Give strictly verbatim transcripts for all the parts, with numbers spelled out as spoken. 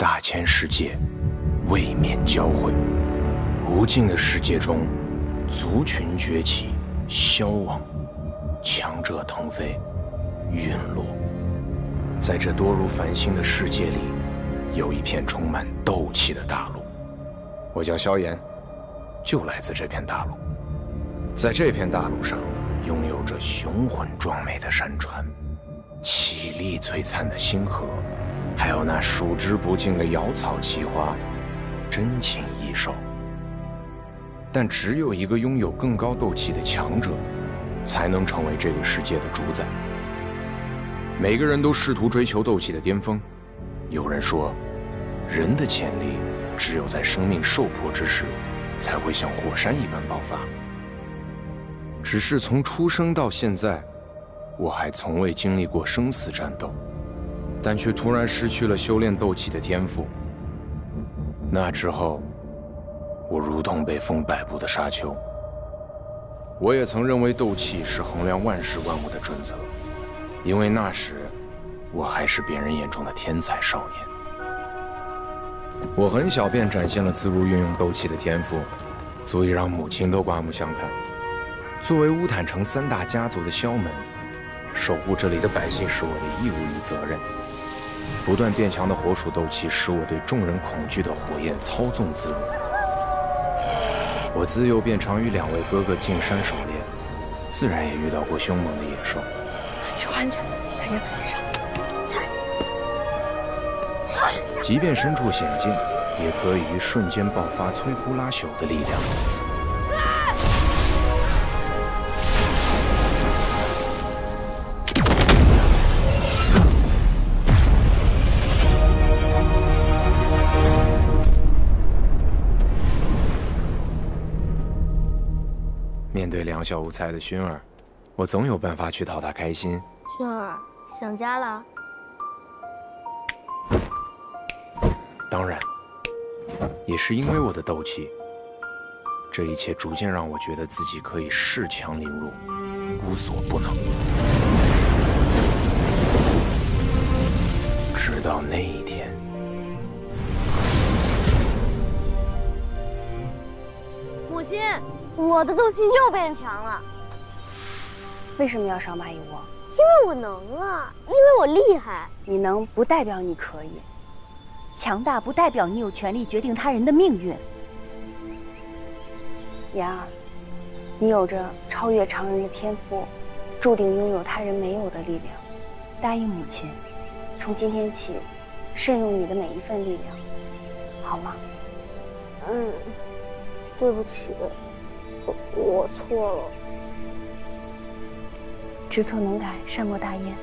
大千世界，位面交汇；无尽的世界中，族群崛起、消亡，强者腾飞、陨落。在这多如繁星的世界里，有一片充满斗气的大陆。我叫萧炎，就来自这片大陆。在这片大陆上，拥有着雄浑壮美的山川。 绮丽璀璨的星河，还有那数之不尽的瑶草奇花，珍禽异兽。但只有一个拥有更高斗气的强者，才能成为这个世界的主宰。每个人都试图追求斗气的巅峰。有人说，人的潜力只有在生命受迫之时，才会像火山一般爆发。只是从出生到现在。 我还从未经历过生死战斗，但却突然失去了修炼斗气的天赋。那之后，我如同被风摆布的沙丘。我也曾认为斗气是衡量万事万物的准则，因为那时我还是别人眼中的天才少年。我很小便展现了自如运用斗气的天赋，足以让母亲都刮目相看。作为乌坦城三大家族的萧门。 守护这里的百姓是我的义务与责任。不断变强的火属斗气，使我对众人恐惧的火焰操纵自如。我自幼便常与两位哥哥进山狩猎，自然也遇到过凶猛的野兽。这个安全，在叶子先生，在。即便身处险境，也可以于瞬间爆发摧枯拉朽的力量。 面对两小无猜的薰儿，我总有办法去讨她开心。薰儿，想家了？当然，也是因为我的斗气。这一切逐渐让我觉得自己可以恃强凌弱，无所不能。直到那一天。 母亲，我的斗气又变强了。为什么要赏蚂蚁窝？因为我能啊，因为我厉害。你能不代表你可以，强大不代表你有权利决定他人的命运。妍儿，你有着超越常人的天赋，注定拥有他人没有的力量。答应母亲，从今天起，慎用你的每一份力量，好吗？嗯。 对不起，我我错了。知错能改，善莫大焉。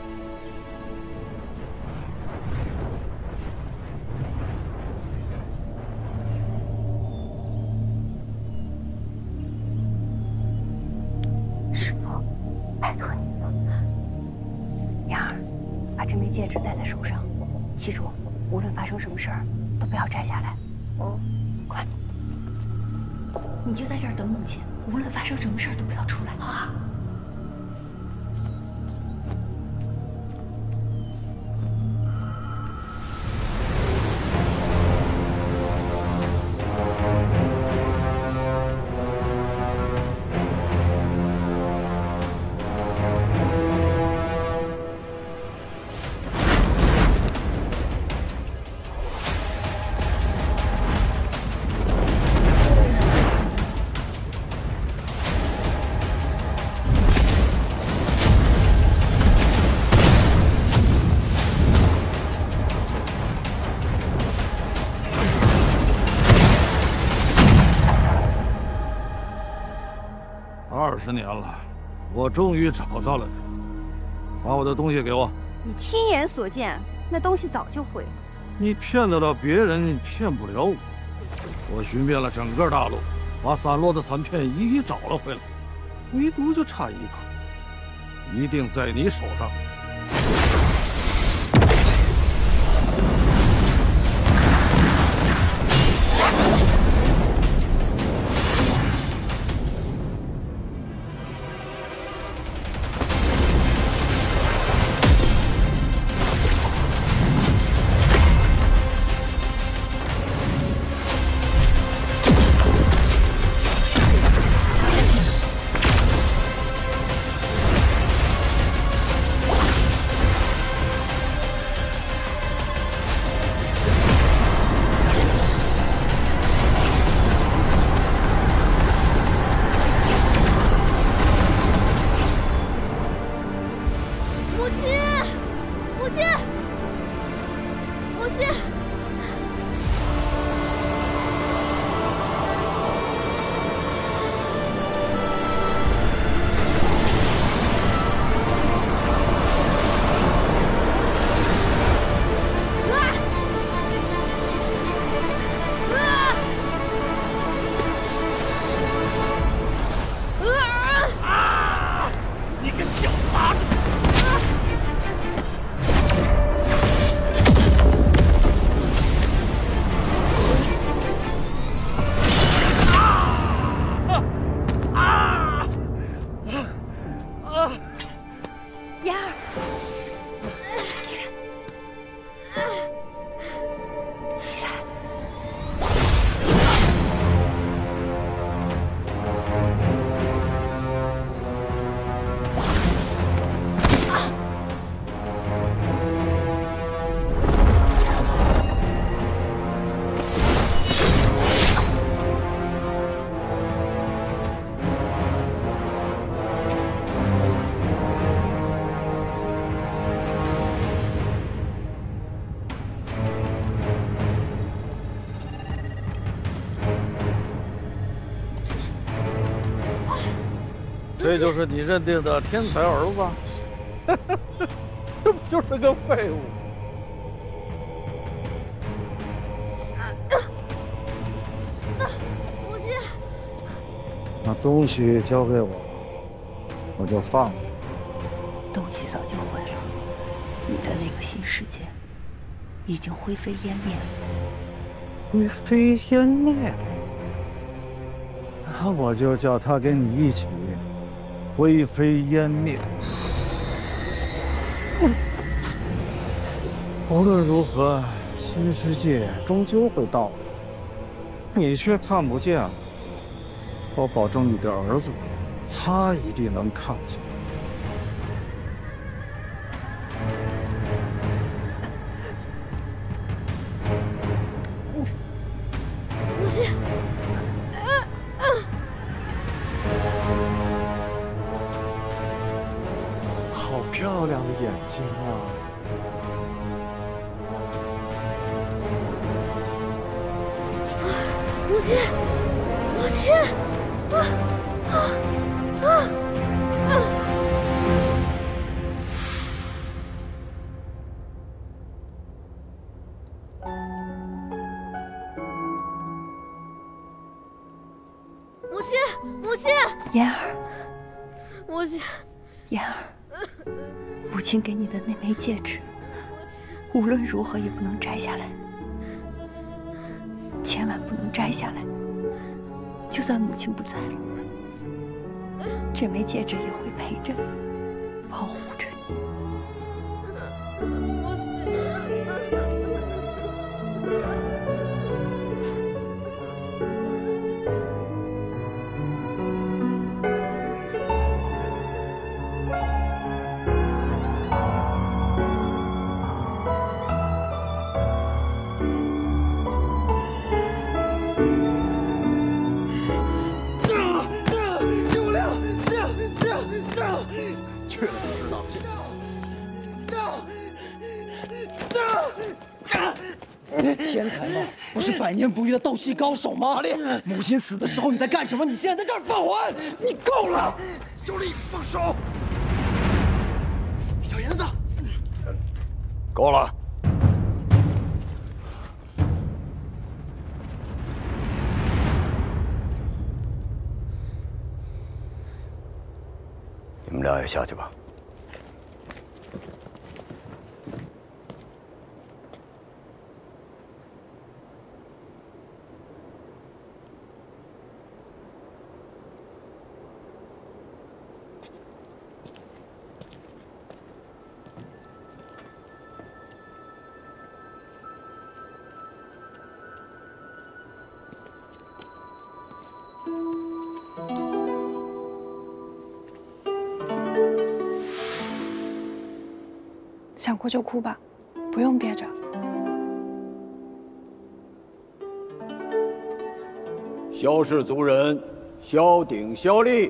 师父，拜托你了。妍儿，把这枚戒指戴在手上，记住，无论发生什么事儿，都不要摘下来。哦，快！ 你就在这儿等母亲，无论发生什么事儿都不要出来。啊！二十年了，我终于找到了你。把我的东西给我。你亲眼所见，那东西早就毁了。你骗得了别人，你骗不了我。我寻遍了整个大陆，把散落的残片一一找了回来，唯独就差一个，一定在你手上。这就是你认定的天才儿子，这不就是个废物？母亲，把东西交给我，我就放了。东西早就毁了，你的那个新世界已经灰飞烟灭。灰飞烟灭，那我就叫他跟你一起。 灰飞烟灭。无论如何，新世界终究会到来，你却看不见。我保证你的儿子，他一定能看见。母亲。 漂亮的眼睛啊！母亲，母亲，啊啊啊啊！母亲，母亲，妍儿，母亲，妍儿。 母亲给你的那枚戒指，无论如何也不能摘下来，千万不能摘下来。就算母亲不在了，这枚戒指也会陪着你，保护着你。母亲。 天才吗？不是百年不遇的斗气高手吗？玛丽，母亲死的时候你在干什么？你现在在这儿犯浑，你够了！小丽，放手！小银子，够了！你们俩也下去吧。 想哭就哭吧，不用憋着。萧氏族人，萧鼎、萧立，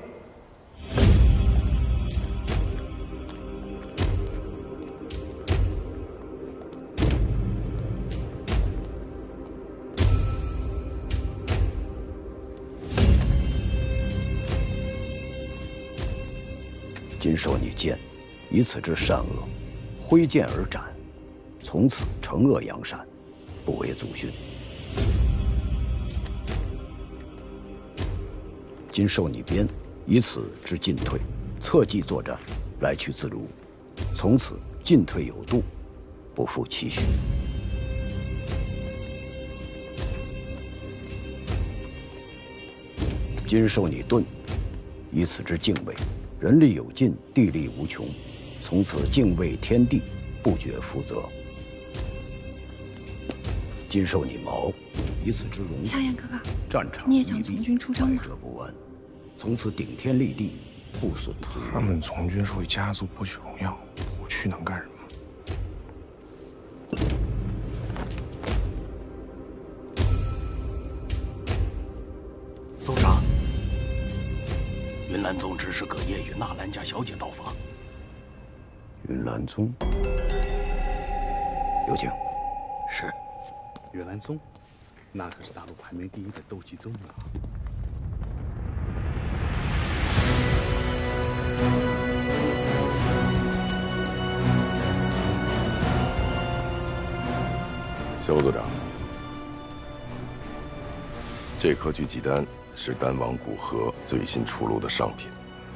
谨守你剑，以此治善恶，挥剑而斩，从此惩恶扬善，不为祖训。今授你鞭，以此知进退，策骑作战，来去自如，从此进退有度，不负期许。 今授你盾，以此之敬畏，人力有尽，地力无穷，从此敬畏天地，不觉负责。今授你矛，以此之容。萧炎哥哥，战场你也想从军出征吗？百折不安，从此顶天立地，不损足。他们从军是为家族博取荣耀，我去能干什么？ 云岚宗指使葛叶与纳兰家小姐到访。云岚宗，有请。是。云岚宗，那可是大陆排名第一的斗技宗啊。萧组长，这颗聚气丹。 是丹王古河最新出炉的上品，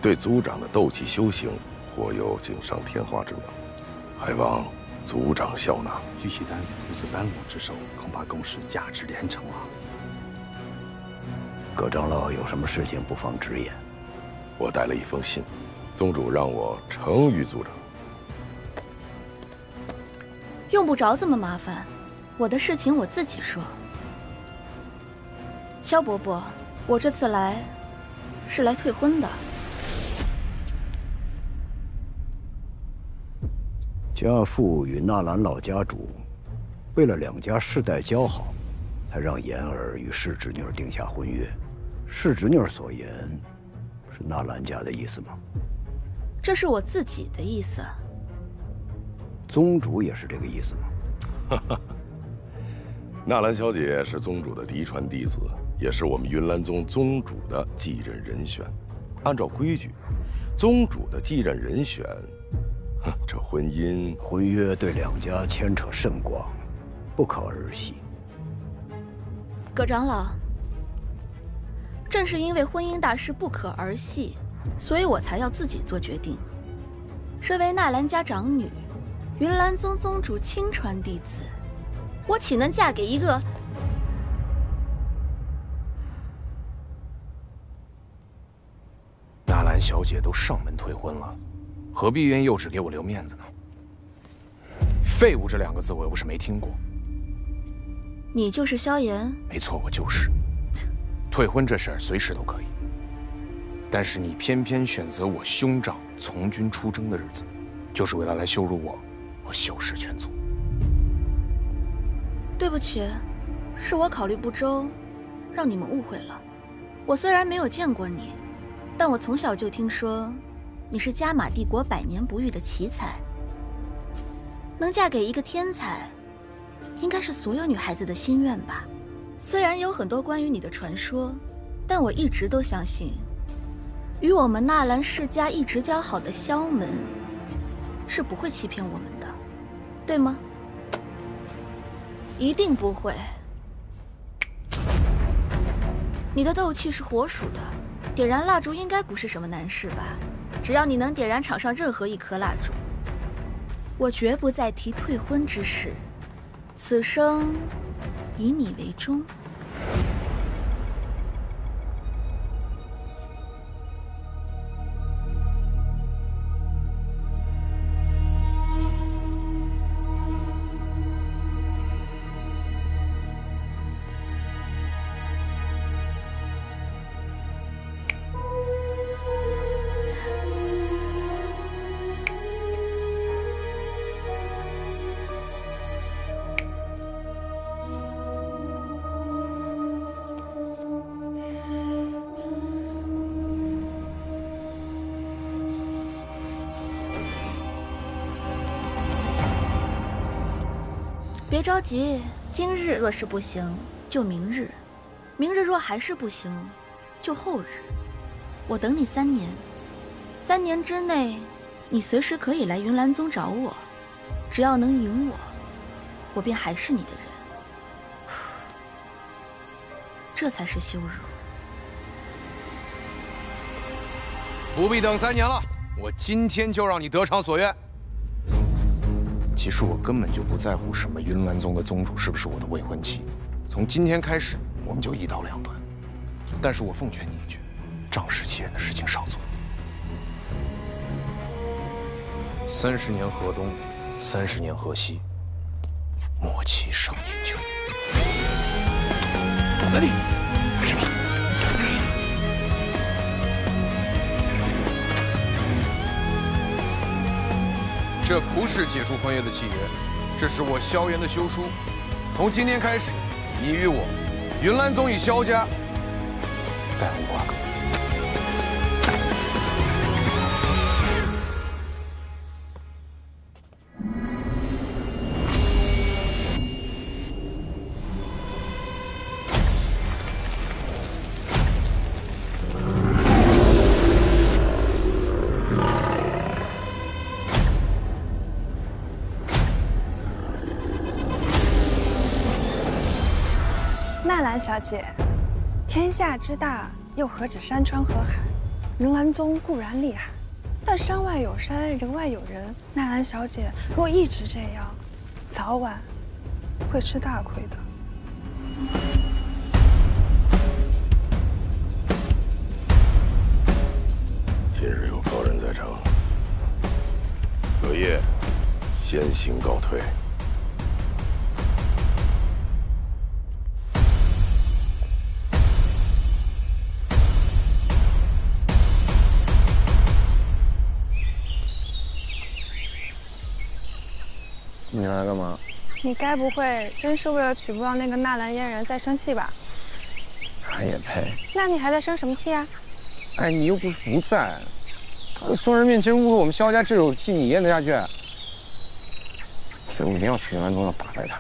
对族长的斗气修行颇有锦上添花之妙，还望族长笑纳。聚气丹出自丹王之手，恐怕更是价值连城啊！葛长老有什么事情不妨直言。我带了一封信，宗主让我呈于族长。用不着这么麻烦，我的事情我自己说。萧伯伯。 我这次来，是来退婚的。家父与纳兰老家主，为了两家世代交好，才让妍儿与世侄女定下婚约。世侄女所言，是纳兰家的意思吗？这是我自己的意思。宗主也是这个意思吗？纳兰小姐是宗主的嫡传弟子。 也是我们云岚宗宗主的继任人选，按照规矩，宗主的继任人选，哼，这婚姻婚约对两家牵扯甚广，不可儿戏。葛长老，正是因为婚姻大事不可儿戏，所以我才要自己做决定。身为纳兰家长女，云岚宗宗主亲传弟子，我岂能嫁给一个？ 纳兰小姐都上门退婚了，何必欲言又止给我留面子呢？废物这两个字我又不是没听过。你就是萧炎？没错，我就是。退婚这事儿随时都可以，但是你偏偏选择我兄长从军出征的日子，就是为了来羞辱我和萧氏全族。对不起，是我考虑不周，让你们误会了。我虽然没有见过你。 但我从小就听说，你是加玛帝国百年不遇的奇才。能嫁给一个天才，应该是所有女孩子的心愿吧。虽然有很多关于你的传说，但我一直都相信，与我们纳兰世家一直交好的萧门，是不会欺骗我们的，对吗？一定不会。你的斗气是火属的。 点燃蜡烛应该不是什么难事吧？只要你能点燃场上任何一颗蜡烛，我绝不再提退婚之事。此生以你为终。别着急，今日若是不行，就明日；明日若还是不行，就后日。我等你三年，三年之内，你随时可以来云岚宗找我，只要能赢我，我便还是你的人。这才是羞辱。不必等三年了，我今天就让你得偿所愿。其实我根本就不在乎什么云岚宗的宗主是不是我的未婚妻，从今天开始我们就一刀两断。但是我奉劝你一句，仗势欺人的事情少做。 三十年河东，三十年河西，莫欺少年穷。三弟，干什么？这不是解除婚约的契约，这是我萧炎的休书。从今天开始，你与我，云岚宗与萧家，再无瓜葛。 小姐，天下之大，又何止山川河海？云岚宗固然厉害，但山外有山，人外有人。纳兰小姐若一直这样，早晚会吃大亏的。今日有高人在场，隔夜先行告退。 你来干嘛？你该不会真是为了娶不到那个纳兰嫣然在生气吧？俺也配。那你还在生什么气啊？哎，你又不是不在，宋人面前侮辱我们萧家这种气，你咽得下去？所以我一定要去云岚宗要打败他，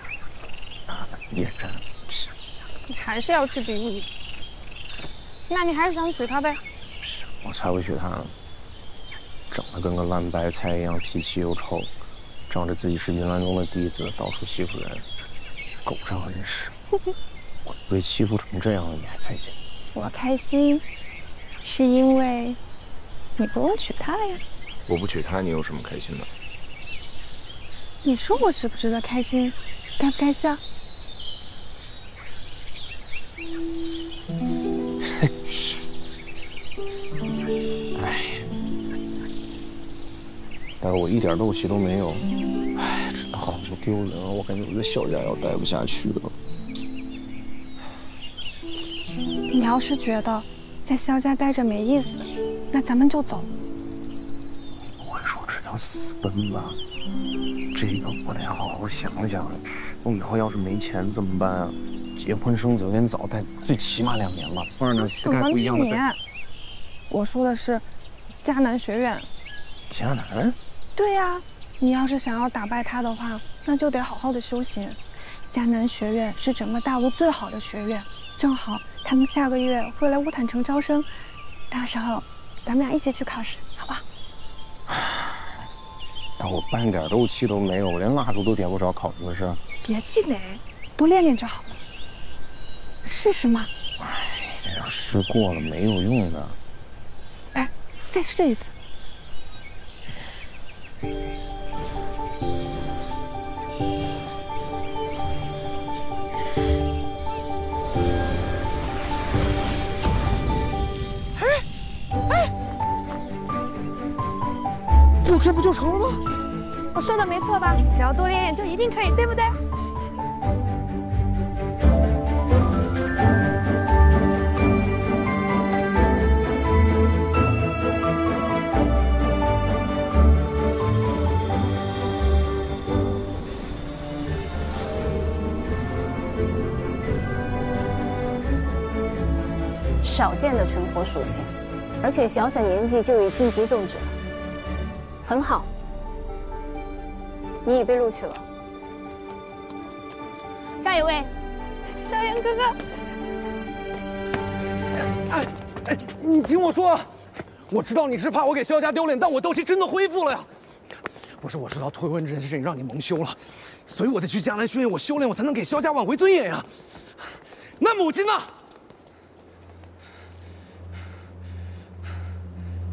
啊，叶真。你还是要去比武？那你还是想娶她呗？我才不娶她呢，长得跟个烂白菜一样，脾气又臭。 仗着自己是云岚宗的弟子，到处欺负人，狗仗人势。我被欺负成这样了，你还开心？我开心，是因为你不用娶她了呀。我不娶她，你有什么开心的？你说我值不值得开心，该不该笑？但是我一点斗气都没有，哎，真的好丢人啊！我感觉我在萧家要待不下去了。你要是觉得在萧家待着没意思，那咱们就走。你不会说是要私奔吧？这个我得好好想想。我以后要是没钱怎么办啊？结婚生子有点早，但最起码两年吧。夫人的膝盖不一样的。两年。我说的是迦南学院。迦南。 对呀、啊，你要是想要打败他的话，那就得好好的修行。迦南学院是整个大陆最好的学院，正好他们下个月会来乌坦城招生，到时候咱们俩一起去考试，好不好？但我半点斗气都没有，我连蜡烛都点不着，考什么试？别气馁，多练练就好了。试试嘛。哎呀，试过了没有用的。哎，再试一次。 这不就成了吗？我说的没错吧？只要多练练，就一定可以，对不对？少见的存活属性，而且小小年纪就已金质冻者。 很好，你已被录取了。下一位，萧炎哥哥。哎哎，你听我说，我知道你是怕我给萧家丢脸，但我斗气真的恢复了呀。不是，我知道退婚这件事情让你蒙羞了，所以我得去江南学院，我修炼，我才能给萧家挽回尊严呀。那母亲呢？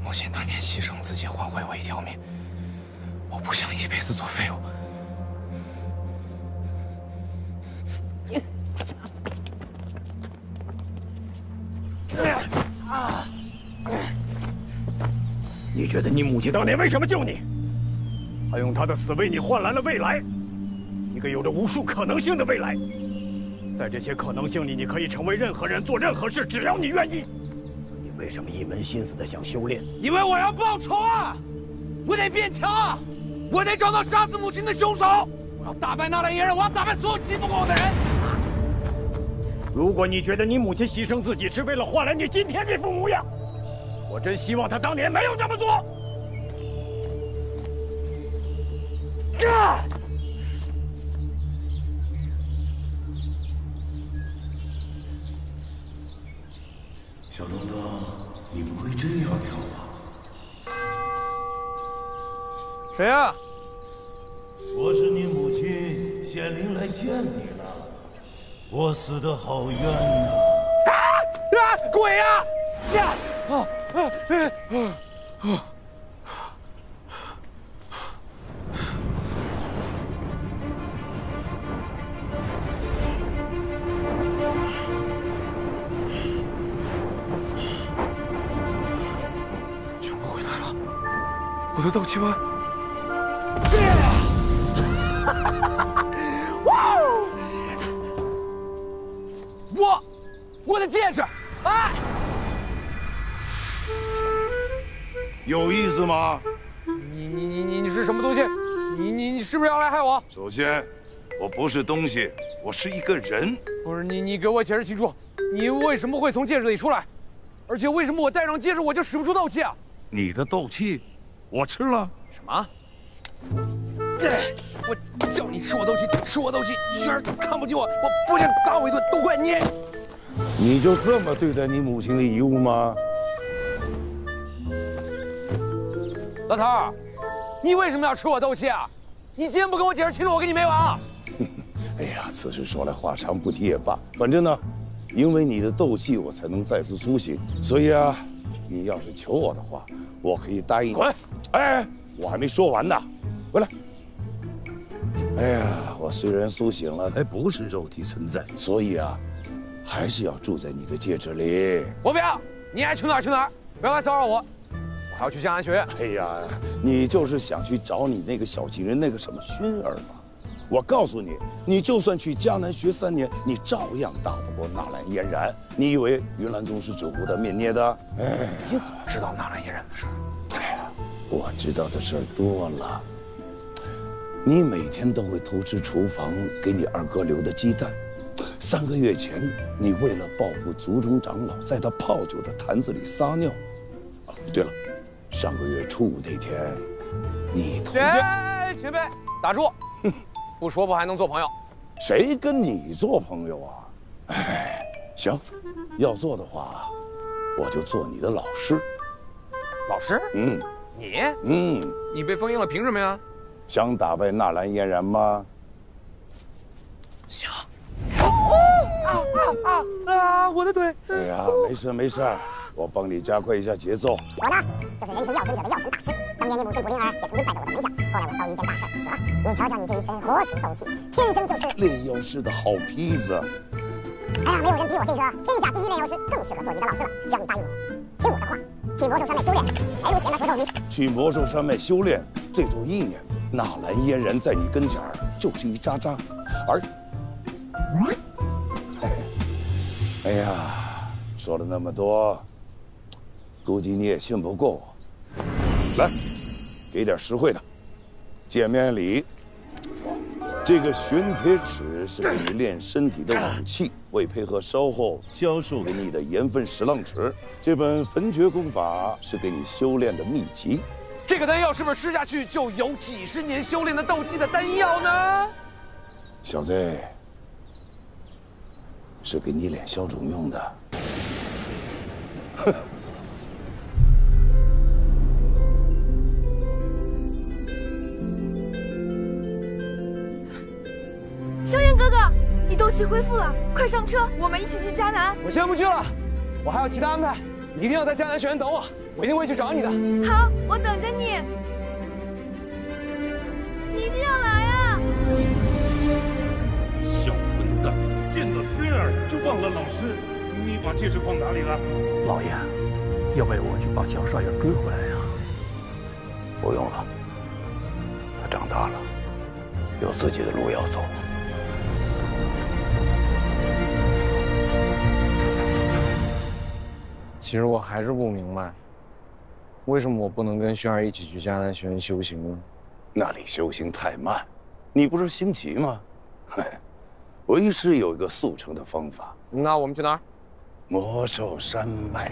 母亲当年牺牲自己换回我一条命，我不想一辈子做废物。你觉得你母亲当年为什么救你？她用她的死为你换来了未来，一个有着无数可能性的未来。在这些可能性里，你可以成为任何人，做任何事，只要你愿意。你为什么一门心思的想修炼？因为我要报仇啊！我得变强啊！我得找到杀死母亲的凶手！我要打败那赖耶人，我要打败所有欺负过我的人！如果你觉得你母亲牺牲自己是为了换来你今天这副模样，我真希望她当年没有这么做。啊！小东东，你不会真要跳吧？ 谁呀、啊？我是你母亲显灵来见你了，我死得好冤呐、啊！啊啊！鬼呀、啊！呀！啊啊啊啊！全部回来了，我的斗气丸。 我，我的戒指，哎，有意思吗？你你你你你是什么东西？你你你是不是要来害我？首先，我不是东西，我是一个人。不是你你给我解释清楚，你为什么会从戒指里出来？而且为什么我戴上戒指我就使不出斗气啊？你的斗气，我吃了。什么？ 我叫你吃我斗气，吃我斗气，你居然看不起我！我不想打我一顿，都怪你！你就这么对待你母亲的遗物吗？老头儿，你为什么要吃我斗气啊？你今天不跟我解释清楚，我跟你没完啊！哎呀，此事说来话长，不提也罢。反正呢，因为你的斗气，我才能再次苏醒。所以啊，你要是求我的话，我可以答应你。滚！哎，我还没说完呢，回来。 哎呀，我虽然苏醒了，还不是肉体存在，所以啊，还是要住在你的戒指里。我不要，你爱去哪儿去哪儿，不要来骚扰我。我还要去江南学院。哎呀，你就是想去找你那个小情人那个什么薰儿吗？我告诉你，你就算去江南学三年，你照样打不过纳兰嫣然。你以为云岚宗是酒壶的面捏的？哎，你怎么知道纳兰嫣然的事儿？哎呀，我知道的事儿多了。 你每天都会偷吃厨房给你二哥留的鸡蛋。三个月前，你为了报复族中长老，在他泡酒的坛子里撒尿。啊，对了，上个月初五那天，你同……哎，前辈，打住！哼，不说破还能做朋友？谁跟你做朋友啊？哎，行，要做的话，我就做你的老师。老师？嗯。你？嗯。你被封印了，凭什么呀？ 想打败纳兰嫣然吗？想。啊啊啊啊！我的腿。对呀，没事没事，我帮你加快一下节奏。我呢，就是人称药尊者的药神大师。当年你母亲古灵儿也曾经拜在我的门下，后来我遭遇一件大事死了。你瞧瞧你这一身火属斗气，天生就是炼药师的好坯子。哎呀，没有人比我这个天下第一炼药师更适合做你的老师了。只要你答应我，听我的话，去魔兽山脉修炼。哎，我写了佛咒你。去魔兽山脉修炼，最多一年。 纳兰嫣然在你跟前儿就是一渣渣，而，哎呀，说了那么多，估计你也信不过我。来，给点实惠的，见面礼。这个玄铁尺是给你练身体的武器，为配合稍后教授给你的盐分十浪匙。这本焚诀功法是给你修炼的秘籍。 这个丹药是不是吃下去就有几十年修炼的斗气的丹药呢？小子，是给你脸消肿用的。哼。萧炎哥哥，你斗气恢复了，快上车，我们一起去迦南。我先不去了，我还有其他安排，你一定要在迦南学院等我，我一定会去找你的。好，我等着你，你一定要来啊！小混蛋，见到轩儿就忘了老师，你把戒指放哪里了？老爷，要不要我去把小少爷追回来呀？不用了，他长大了。 有自己的路要走。其实我还是不明白，为什么我不能跟轩儿一起去迦南学院修行呢？那里修行太慢，你不是心急吗？为师有一个速成的方法。那我们去哪儿？魔兽山脉。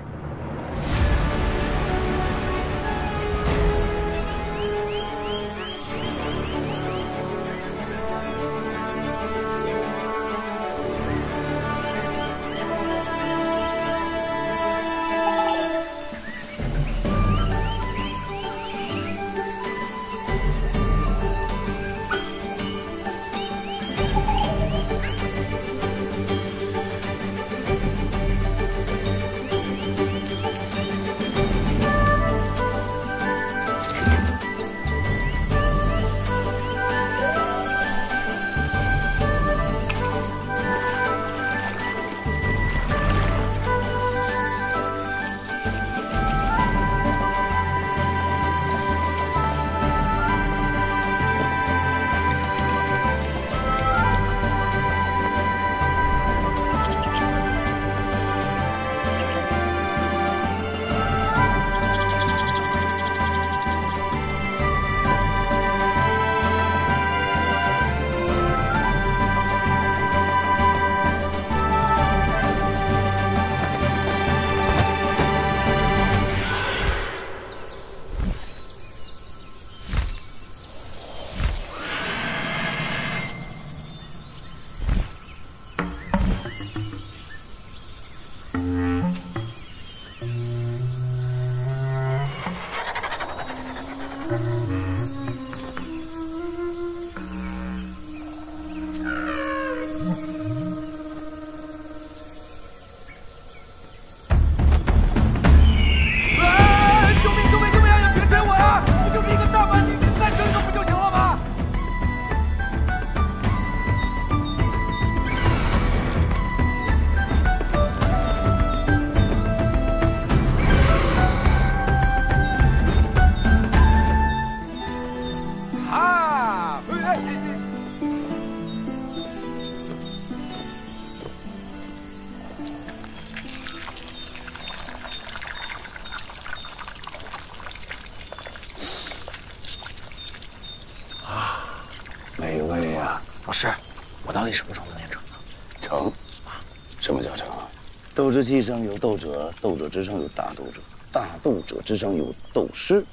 斗之器上有斗者，斗者之上有大斗者，大斗者之上有斗师，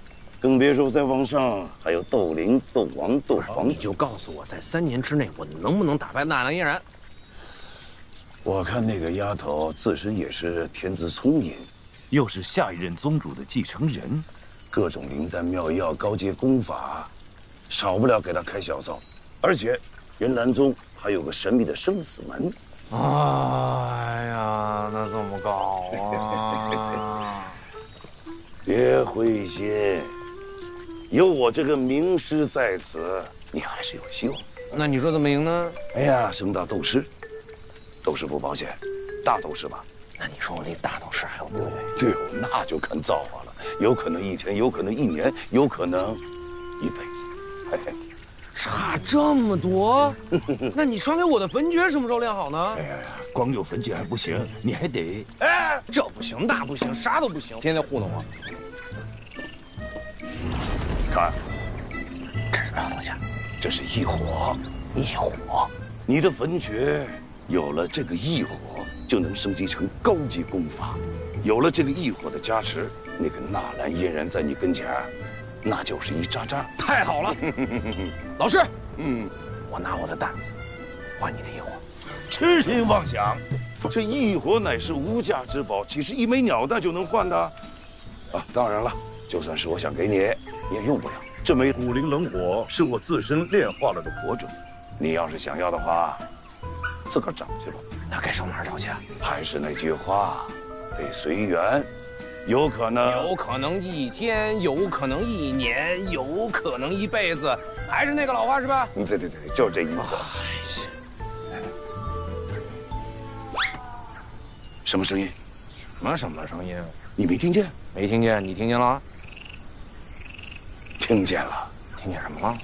更别说再往上还有斗灵、斗王、斗皇。你就告诉我，在三年之内，我能不能打败纳兰嫣然？我看那个丫头自身也是天资聪颖，又是下一任宗主的继承人，各种灵丹妙药、高阶功法，少不了给她开小灶。而且，云岚宗还有个神秘的生死门。 哎呀，那怎么搞啊？别灰心，有我这个名师在此，你还是有希望。那你说怎么赢呢？哎呀，升到斗师，斗师不保险，大斗师吧。那你说我离大斗师还有多远？对哦，那就看造化了，有可能一天，有可能一年，有可能一辈子。嘿嘿。 差这么多，那你说明我的焚诀什么时候练好呢？哎呀，光有焚诀还不行，你还得……哎，这不行，那不行，啥都不行，天天糊弄我。看，这是什么东西？这是异火，异火。你的焚诀有了这个异火，就能升级成高级功法。有了这个异火的加持，那个纳兰嫣然在你跟前。 那就是一渣渣，太好了，老师，嗯，我拿我的蛋换你的异火，痴心妄想，这异火乃是无价之宝，岂是一枚鸟蛋就能换的？啊，当然了，就算是我想给你，也用不了。这枚五灵冷火是我自身炼化了的火种，你要是想要的话，自个儿找去吧。那该上哪儿找去啊？还是那句话，得随缘。 有可能，有可能一天，有可能一年，有可能一辈子，还是那个老话是吧？嗯，对对对，就是这意思。什么声音？什么什么声音？你没听见？没听见？你听见了？听见了？听见什么了？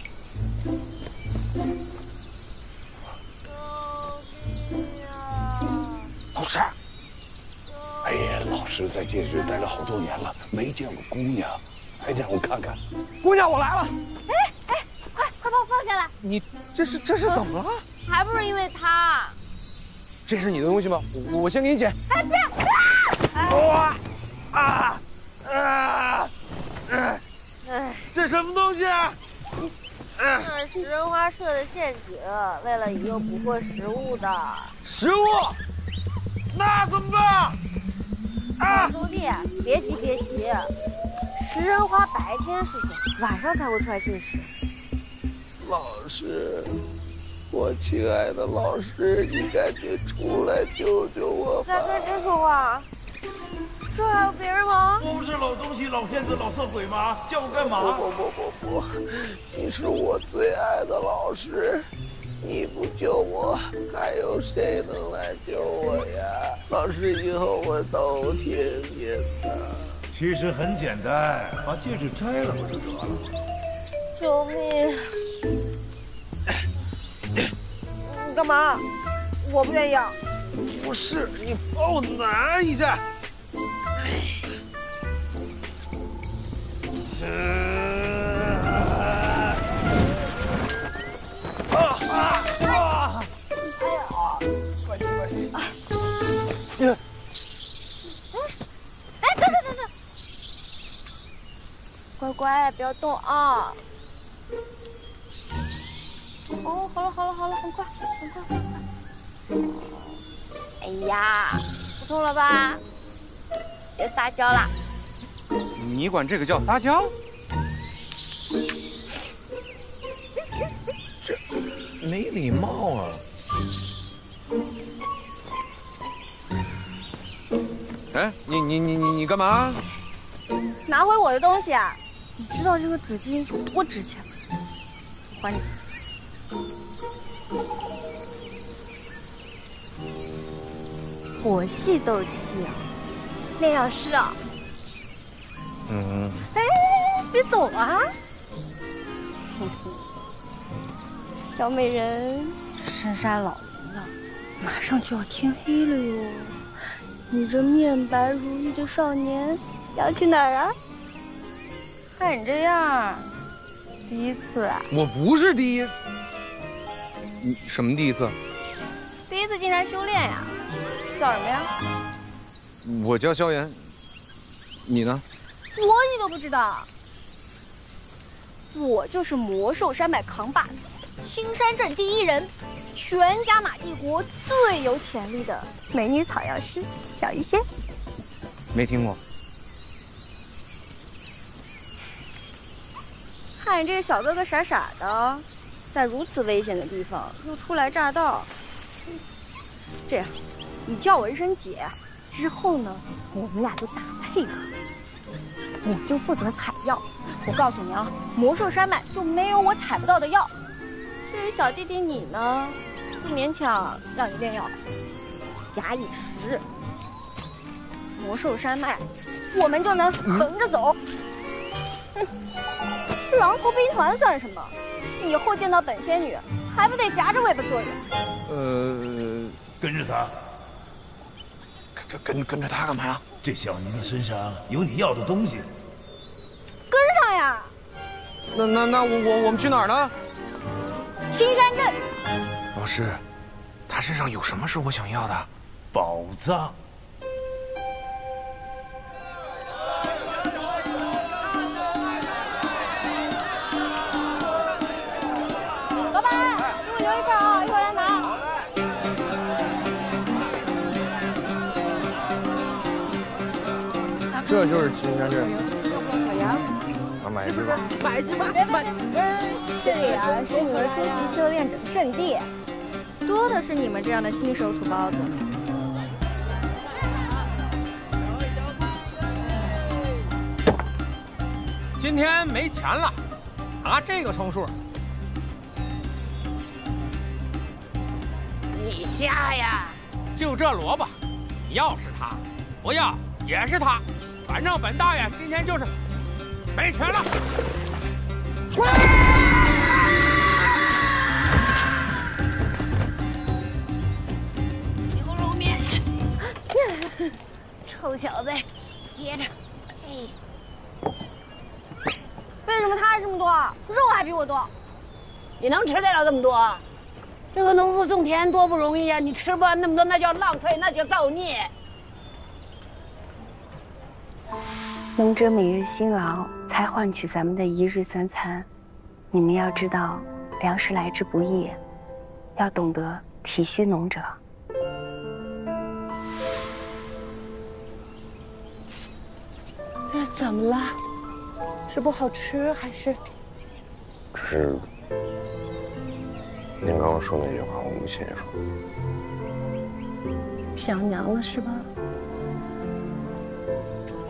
老师。 哎呀，老师在戒指待了好多年了，没见过姑娘。哎，让我看看，姑娘，我来了。哎哎，快快把我放下来！你这是这是怎么了？还不是因为他。这是你的东西吗？我我先给你捡。哎，不要！啊！啊啊！哎哎，这什么东西？这是食人花设的陷阱，为了引诱捕获食物的。食物？那怎么办？ 啊，兄弟，别急别急，食人花白天是虫，晚上才会出来进食。老师，我亲爱的老师，你赶紧出来救救我吧！你在跟谁说话？这还有别人吗？我不是老东西、老骗子、老色鬼吗？叫我干嘛？不不不不不，你是我最爱的老师。 你不救我，还有谁能来救我呀？老师，以后我都听你的。其实很简单，把戒指摘了不就得了？救命！你干嘛？我不愿意啊。不是，你帮我拿一下。这。 啊！哎呀！快去快去！哎，哎，等等等等，乖乖，不要动啊！哦，好了好了好了，很快很快很快！哎呀，不痛了吧？别撒娇啦！你管这个叫撒娇？ 没礼貌啊！哎，你你你你你干嘛？拿回我的东西！啊！你知道这个紫金有多值钱吗？还你！火系斗气啊，炼药师啊！嗯。哎，别走啊！嘿嘿。 小美人，这深山老林的，马上就要天黑了哟。你这面白如玉的少年，要去哪儿啊？看你这样，第一次啊？我不是第一，你什么第一次？第一次进山修炼呀？叫什么呀？我叫萧炎，你呢？我你都不知道，我就是魔兽山脉扛把子。 青山镇第一人，全加玛帝国最有潜力的美女草药师小医仙，没听过。看你这个小哥哥傻傻的，在如此危险的地方又初来乍到。这样，你叫我一声姐，之后呢，我们俩就打配合。我就负责采药，我告诉你啊，魔兽山脉就没有我采不到的药。 至于小弟弟你呢，不勉强让你炼药。假以时，魔兽山脉，我们就能横着走。嗯、狼头兵团算什么？以后见到本仙女，还不得夹着尾巴做人？呃，跟着他，跟跟跟着他干嘛呀？这小妮子身上有你要的东西，跟上呀！那那那我我我们去哪儿呢？ 青山镇，老师，他身上有什么是我想要的？宝藏。老板，给我留一份啊，一会儿来拿。这就是青山镇。小杨，妈妈买一只吧，买一只吧，买。这里啊，适合初级修炼者的圣地，多的是你们这样的新手土包子。今天没钱了，拿这个充数。你瞎呀？就这萝卜，你要是它，不要也是它，反正本大爷今天就是。 没钱了，滚！牛肉面，臭小子，接着。哎，为什么他还这么多？肉还比我多。你能吃得了这么多？这个农夫种田多不容易啊！你吃不完那么多，那叫浪费，那叫造孽。能者每日辛劳，才换取咱们的一日三餐。你们要知道，粮食来之不易，要懂得体恤农者。这是怎么了？是不好吃还是？只是您刚刚说那句话，我没细说。想娘了是吧？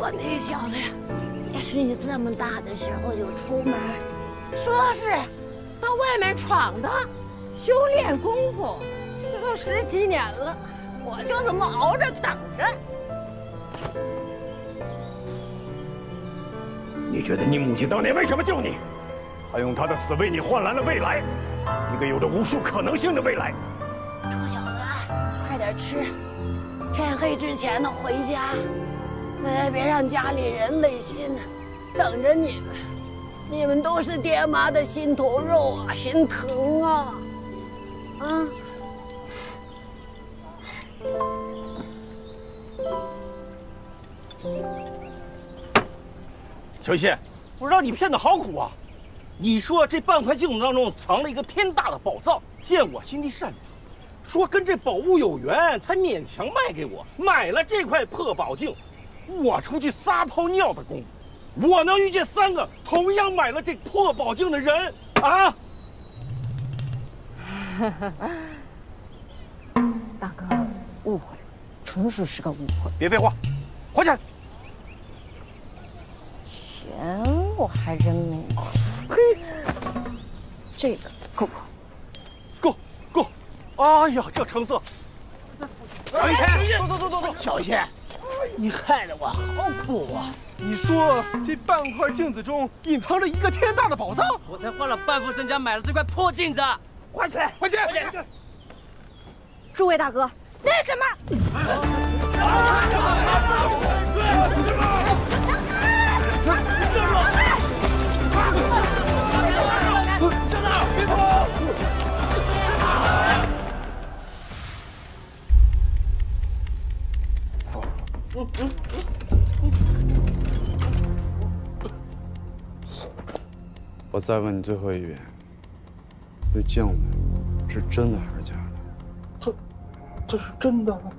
我那小子呀，也是你这么大的时候就出门，说是到外面闯荡，修炼功夫，这都十几年了，我就这么熬着等着。你觉得你母亲当年为什么救你？她用她的死为你换来了未来，一个有着无数可能性的未来。臭小子，快点吃，天黑之前呢回家。 哎，别让家里人累心，等着你们。你们都是爹妈的心头肉啊，心疼啊，啊！小谢，我让你骗得好苦啊！你说这半块镜子当中藏了一个天大的宝藏，见我心地善良，说跟这宝物有缘，才勉强卖给我，买了这块破宝镜。 我出去撒泡尿的功夫，我能遇见三个同样买了这破宝镜的人啊！大哥，误会了，纯属是个误会。别废话，还钱！钱我还真没有。嘿，这个够不够？够够！哎呀，这成色！小谢，走走走走走，小谢。 你害得我好苦啊！你说这半块镜子中隐藏着一个天大的宝藏，我才花了半副身家买了这块破镜子，还钱！还钱！还钱！诸位大哥，那什么？站住！别跑！ 嗯嗯嗯、我再问你最后一遍，那镜子是真的还是假的？这，这是真的呢，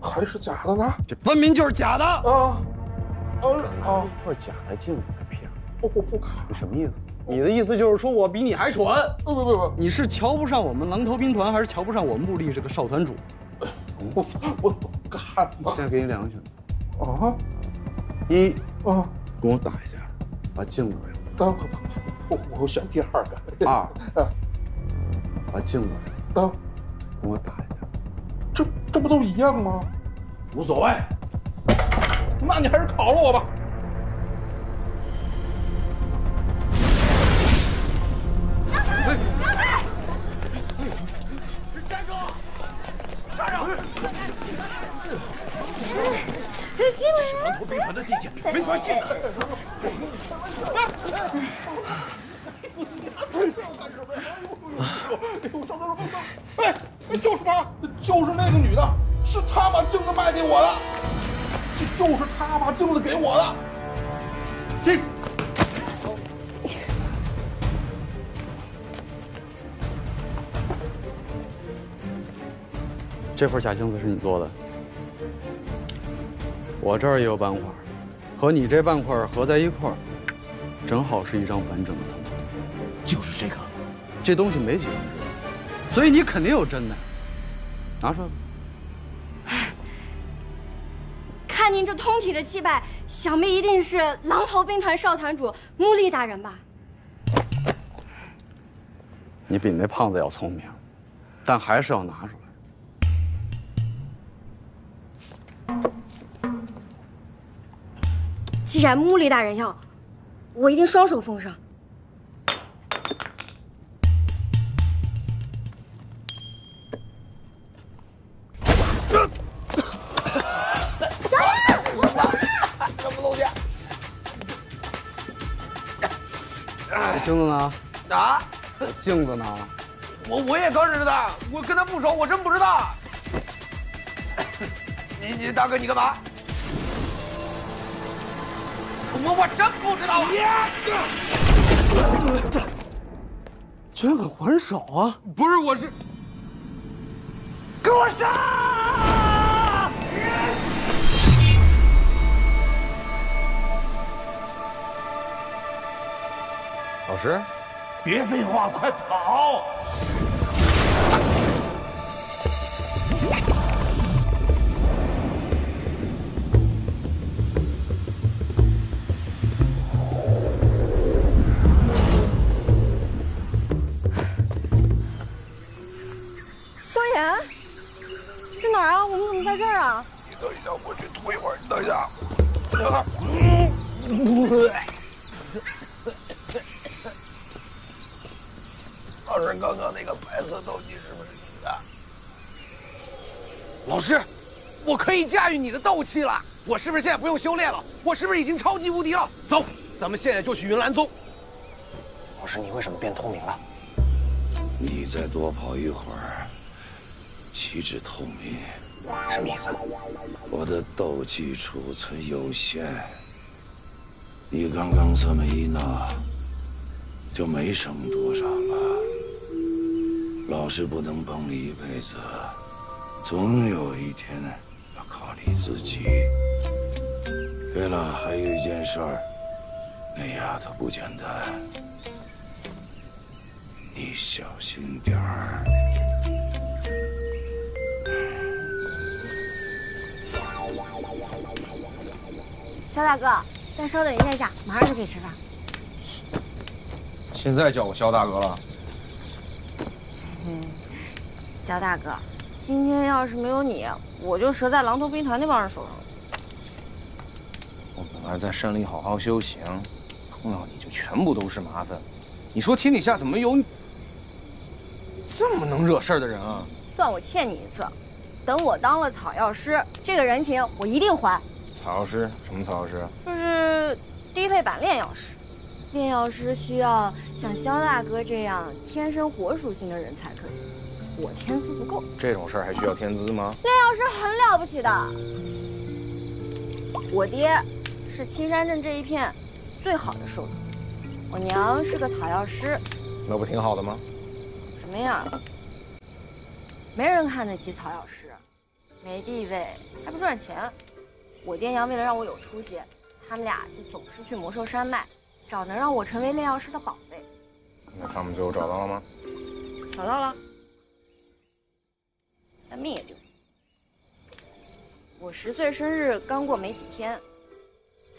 还是假的呢？这分明就是假的啊！啊！一块假的镜子来骗我，我不敢。你什么意思？你的意思就是说我比你还蠢？不不不不，你是瞧不上我们狼头兵团，还是瞧不上我们木力这个少团主？我我。我 干嘛？现在给你两个选择啊！一啊，跟我打一架，把镜子给我。当，我我选第二个。二啊，把镜子给我。当，跟我打一架。这这不都一样吗？无所谓。那你还是考了我吧。让开！让开！站住！站住！ 这进来了！狼头兵团的地界没法进的。哎，就是他，就是那个女的，是她把镜子卖给我的，这就是她把镜子给我的。这，这块假镜子是你做的？ 我这儿也有半块，和你这半块合在一块儿，正好是一张完整的草稿。就是这个，这东西没几个人知道，所以你肯定有真的，拿出来吧。看您这通体的气派，想必一定是狼头兵团少团主穆力大人吧？你比那胖子要聪明，但还是要拿出来。 既然穆力大人要，我一定双手奉上。小燕，我走了，什么东西？镜子呢？啊？镜子呢？我我也刚认识他，我跟他不熟，我真不知道。你你大哥，你干嘛？ 我我真不知道啊！居然敢还手啊！不是，我是，给我杀！老师，别废话，快跑！ 在这儿啊！你等一下，我去吐一会儿。你等一下。老师，刚刚那个白色斗技是不是你的？老师，我可以驾驭你的斗气了。我是不是现在不用修炼了？我是不是已经超级无敌了？走，咱们现在就去云岚宗。老师，你为什么变透明了？你再多跑一会儿，岂止透明？ 什么意思？我的斗气储存有限，你刚刚这么一闹，就没剩多少了。老师不能帮你一辈子，总有一天要靠你自己。对了，还有一件事儿，那丫头不简单，你小心点儿。 肖大哥，再稍等一下下，马上就可以吃饭。现在叫我肖大哥了。嗯，肖大哥，今天要是没有你，我就折在狼头兵团那帮人手上了。我本来在山里好好修行，碰到你就全部都是麻烦。你说天底下怎么有这么能惹事儿的人啊？算我欠你一次，等我当了草药师，这个人情我一定还。 草药师？什么草药师？就是低配版炼药师。炼药师需要像肖大哥这样天生火属性的人才可以，我天资不够。这种事儿还需要天资吗？炼药师很了不起的，我爹是青山镇这一片最好的兽医，我娘是个草药师，那不挺好的吗？什么样？没人看得起草药师，没地位还不赚钱。 我爹娘为了让我有出息，他们俩就总是去魔兽山脉找能让我成为炼药师的宝贝。那他们最后找到了吗？找到了，但命也丢了。我十岁生日刚过没几天，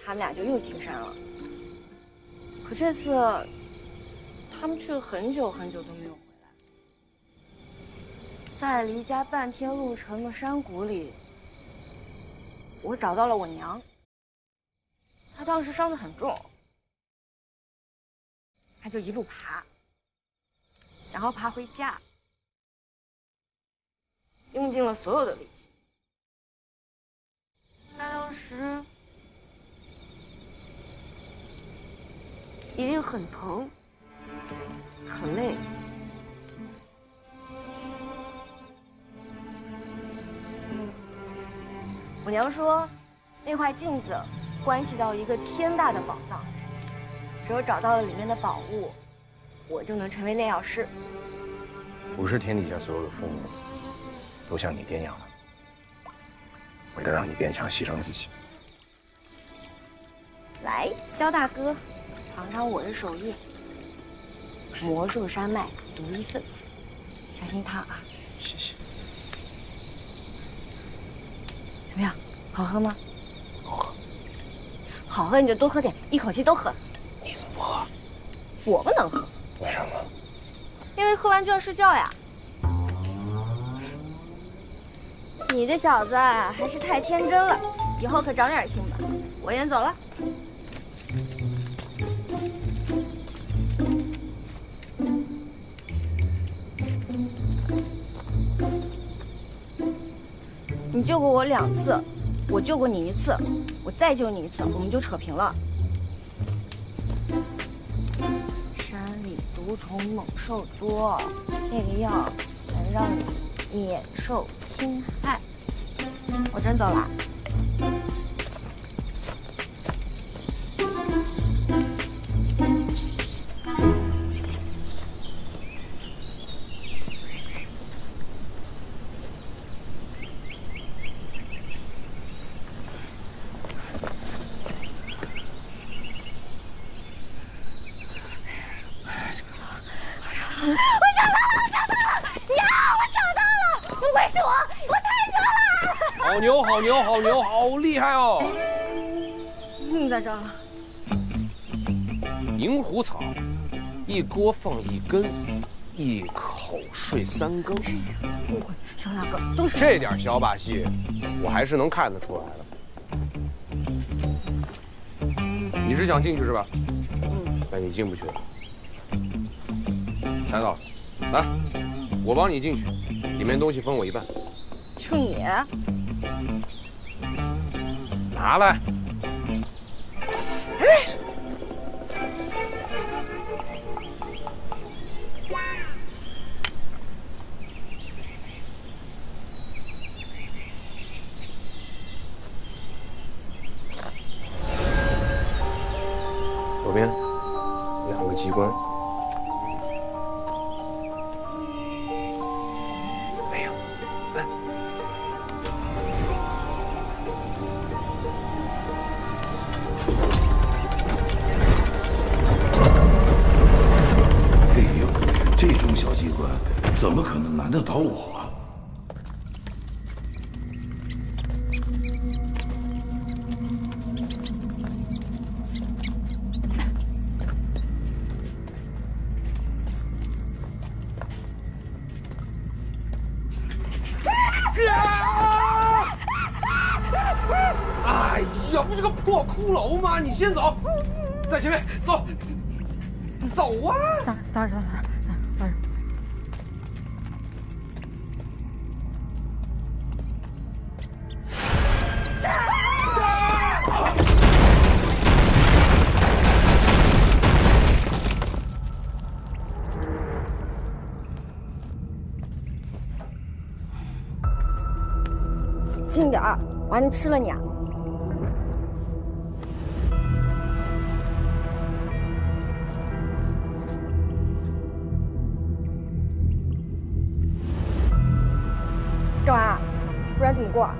他们俩就又进山了。可这次，他们去了很久很久都没有回来。在离家半天路程的山谷里。 我找到了我娘，她当时伤得很重，她就一路爬，想要爬回家，用尽了所有的力气。她当时一定很疼，很累。 我娘说，那块镜子关系到一个天大的宝藏，只有找到了里面的宝物，我就能成为炼药师。不是天底下所有的父母都像你爹娘的，为了让你变强，牺牲自己。来，肖大哥，尝尝我的手艺，魔术山脉独一份，小心烫啊！谢谢。怎么样，好喝吗？好喝。好喝你就多喝点，一口气都喝。你怎么不喝？我不能喝。为什么？因为喝完就要睡觉呀。 你这小子啊，还是太天真了，以后可长点心吧。我先走了。你救过我两次，我救过你一次，我再救你一次，我们就扯平了。山里毒虫猛兽多，这个药能让你免受。 侵害，我真走了。小子，我找到了，我找到了！呀，我找到了！不愧是我。 好牛，好牛，好牛，好厉害哦！你咋着？银狐草，一锅放一根，一口睡三更。误会，小大哥都是这点小把戏，我还是能看得出来的。你是想进去是吧？嗯。但你进不去。猜到了，来，我帮你进去，里面东西分我一半。就你？ 拿来！左边两个机关。 怎么可能难得到我啊？哎呀，不就个破骷髅吗？你先走，在前面走，走啊！走走走走。 近点儿，我还能吃了你啊！干嘛？不然怎么过啊？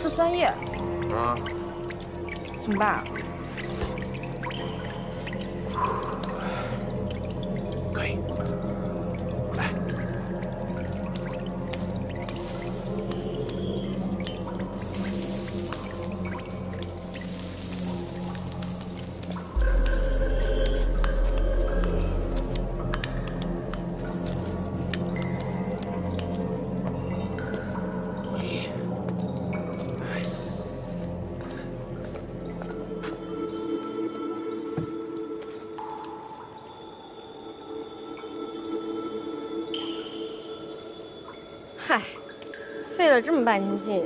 是酸液啊？怎么办？可以，来。嗨，费了这么半天劲，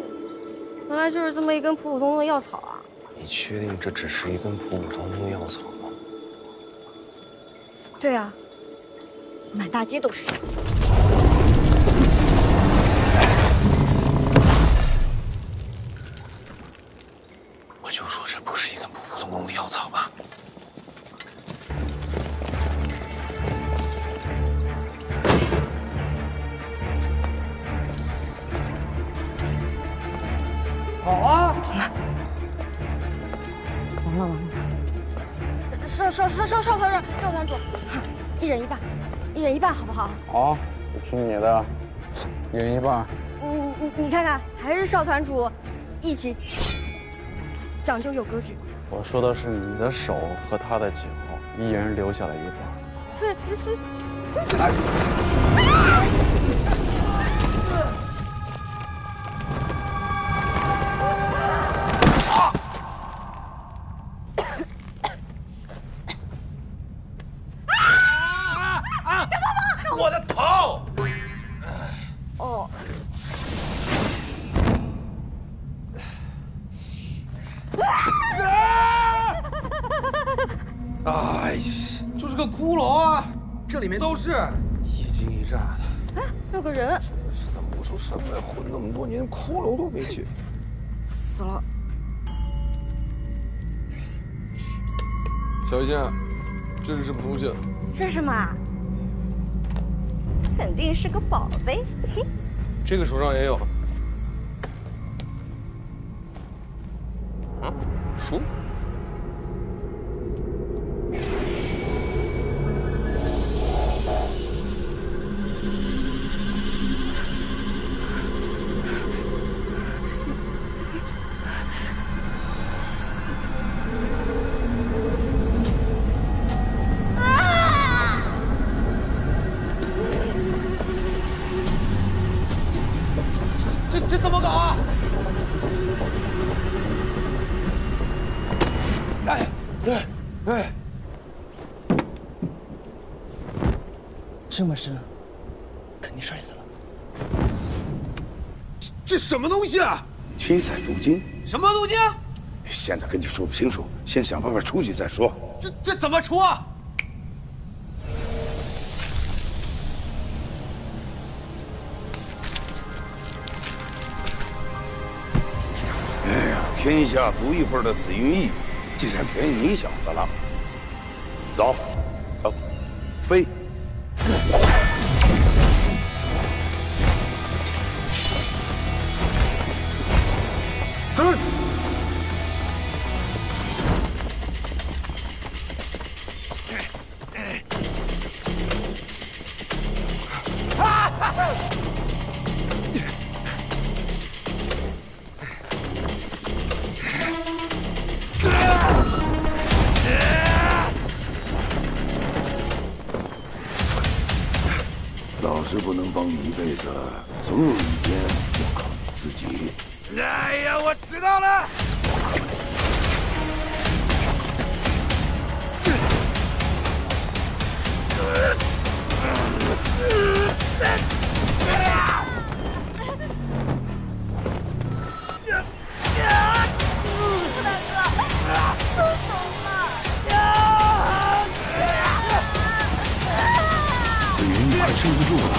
原来就是这么一根普普通通的药草啊！你确定这只是一根普普通通的药草吗？对啊，满大街都是。 好，我听你的，一人一半。嗯，你你看看，还是少团主，一起讲究有格局。我说的是你的手和他的脚，一人留下了一半。对对对。哎啊 是一惊一乍的，哎，有个人！真是的，魔兽山脉混那么多年，骷髅都没见，死了。小心，这是什么东西？这是什么？肯定是个宝贝。这个手上也有。啊，书。 这么深，肯定摔死了。这这什么东西啊？七彩镀金。什么镀金？现在跟你说不清楚，先想办法出去再说。这这怎么出啊？哎呀，天下独一份的紫云翼，竟然便宜你小子了。走，走，飞。 总有一天要靠你自己。哎呀，我知道了。大哥，松手嘛！紫云，你快撑不住了。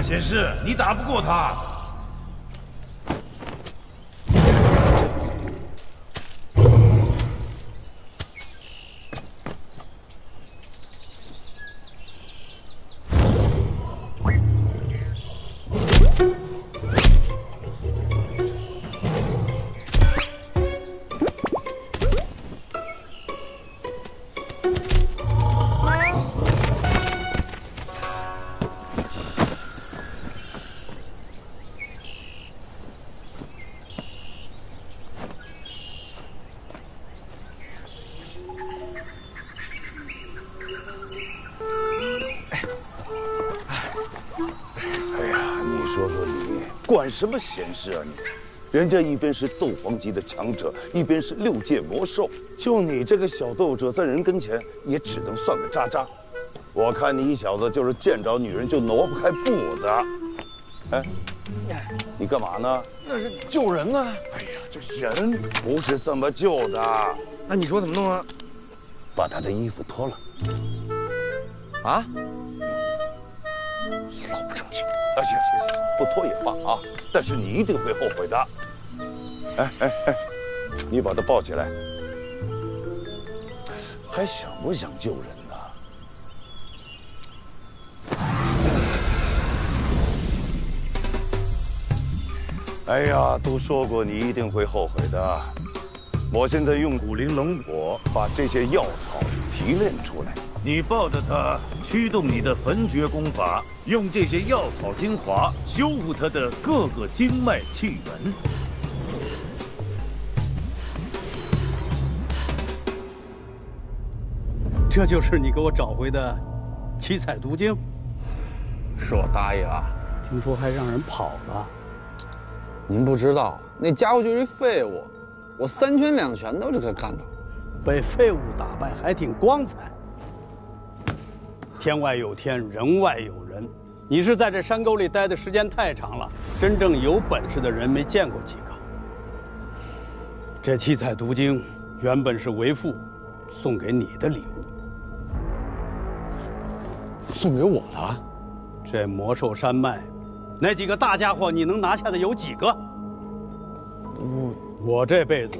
管闲事，你打不过他。管什么闲事啊你！人家一边是斗皇级的强者，一边是六界魔兽，就你这个小斗者，在人跟前也只能算个渣渣。我看你小子就是见着女人就挪不开步子。哎，你干嘛呢？那是救人呢、啊。哎呀，这人不是这么救的。那你说怎么弄啊？把他的衣服脱了。啊？你老不争气。啊，行行行。 不脱也罢啊，但是你一定会后悔的。哎哎哎，你把他抱起来，还想不想救人呢？哎呀，都说过你一定会后悔的。我现在用古灵冷果把这些药草提炼出来。 你抱着它，驱动你的焚诀功法，用这些药草精华修复它的各个经脉气门。这就是你给我找回的七彩毒经，是我答应啊。听说还让人跑了。您不知道，那家伙就是一废物，我三拳两拳都是给干倒。被废物打败还挺光彩。 天外有天，人外有人。你是在这山沟里待的时间太长了，真正有本事的人没见过几个。这七彩毒经原本是为父送给你的礼物，送给我的。这魔兽山脉，那几个大家伙，你能拿下的有几个？我我这辈子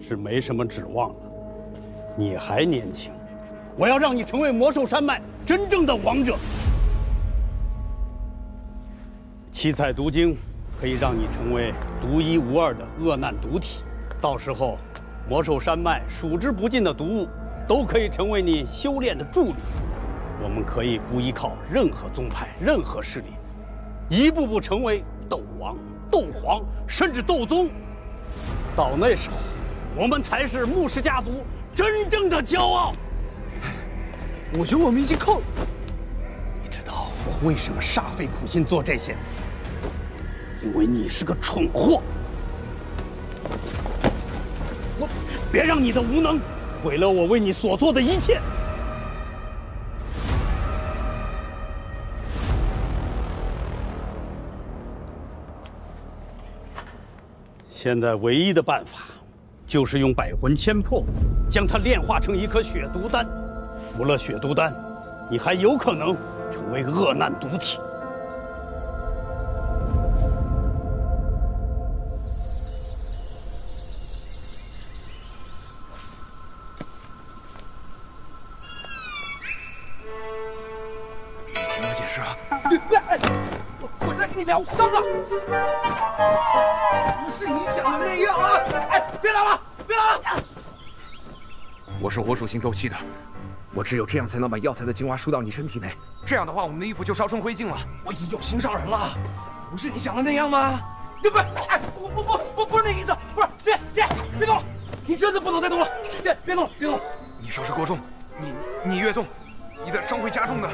是没什么指望了。你还年轻。 我要让你成为魔兽山脉真正的王者。七彩毒经可以让你成为独一无二的恶难毒体，到时候，魔兽山脉数之不尽的毒物都可以成为你修炼的助力。我们可以不依靠任何宗派、任何势力，一步步成为斗王、斗皇，甚至斗宗。到那时候，我们才是穆氏家族真正的骄傲。 我觉得我们已经够了。你知道我为什么煞费苦心做这些？因为你是个蠢货。我别让你的无能毁了我为你所做的一切。现在唯一的办法，就是用百魂千魄将它炼化成一颗血毒丹。 服了血毒丹，你还有可能成为恶难毒体。听我解释啊！别别！我再给你疗伤了，不是你想的那样啊！哎，别打了，别打了！我是火属性周期的。 我只有这样才能把药材的精华输到你身体内，这样的话，我们的衣服就烧成灰烬了。我已经有心上人了，不是你想的那样吗？对不对？哎，不不不不，不是那个意思，不是，别别别动了，你真的不能再动了，别别动了，别动了。你伤势过重，你你越动，你的伤会加重的。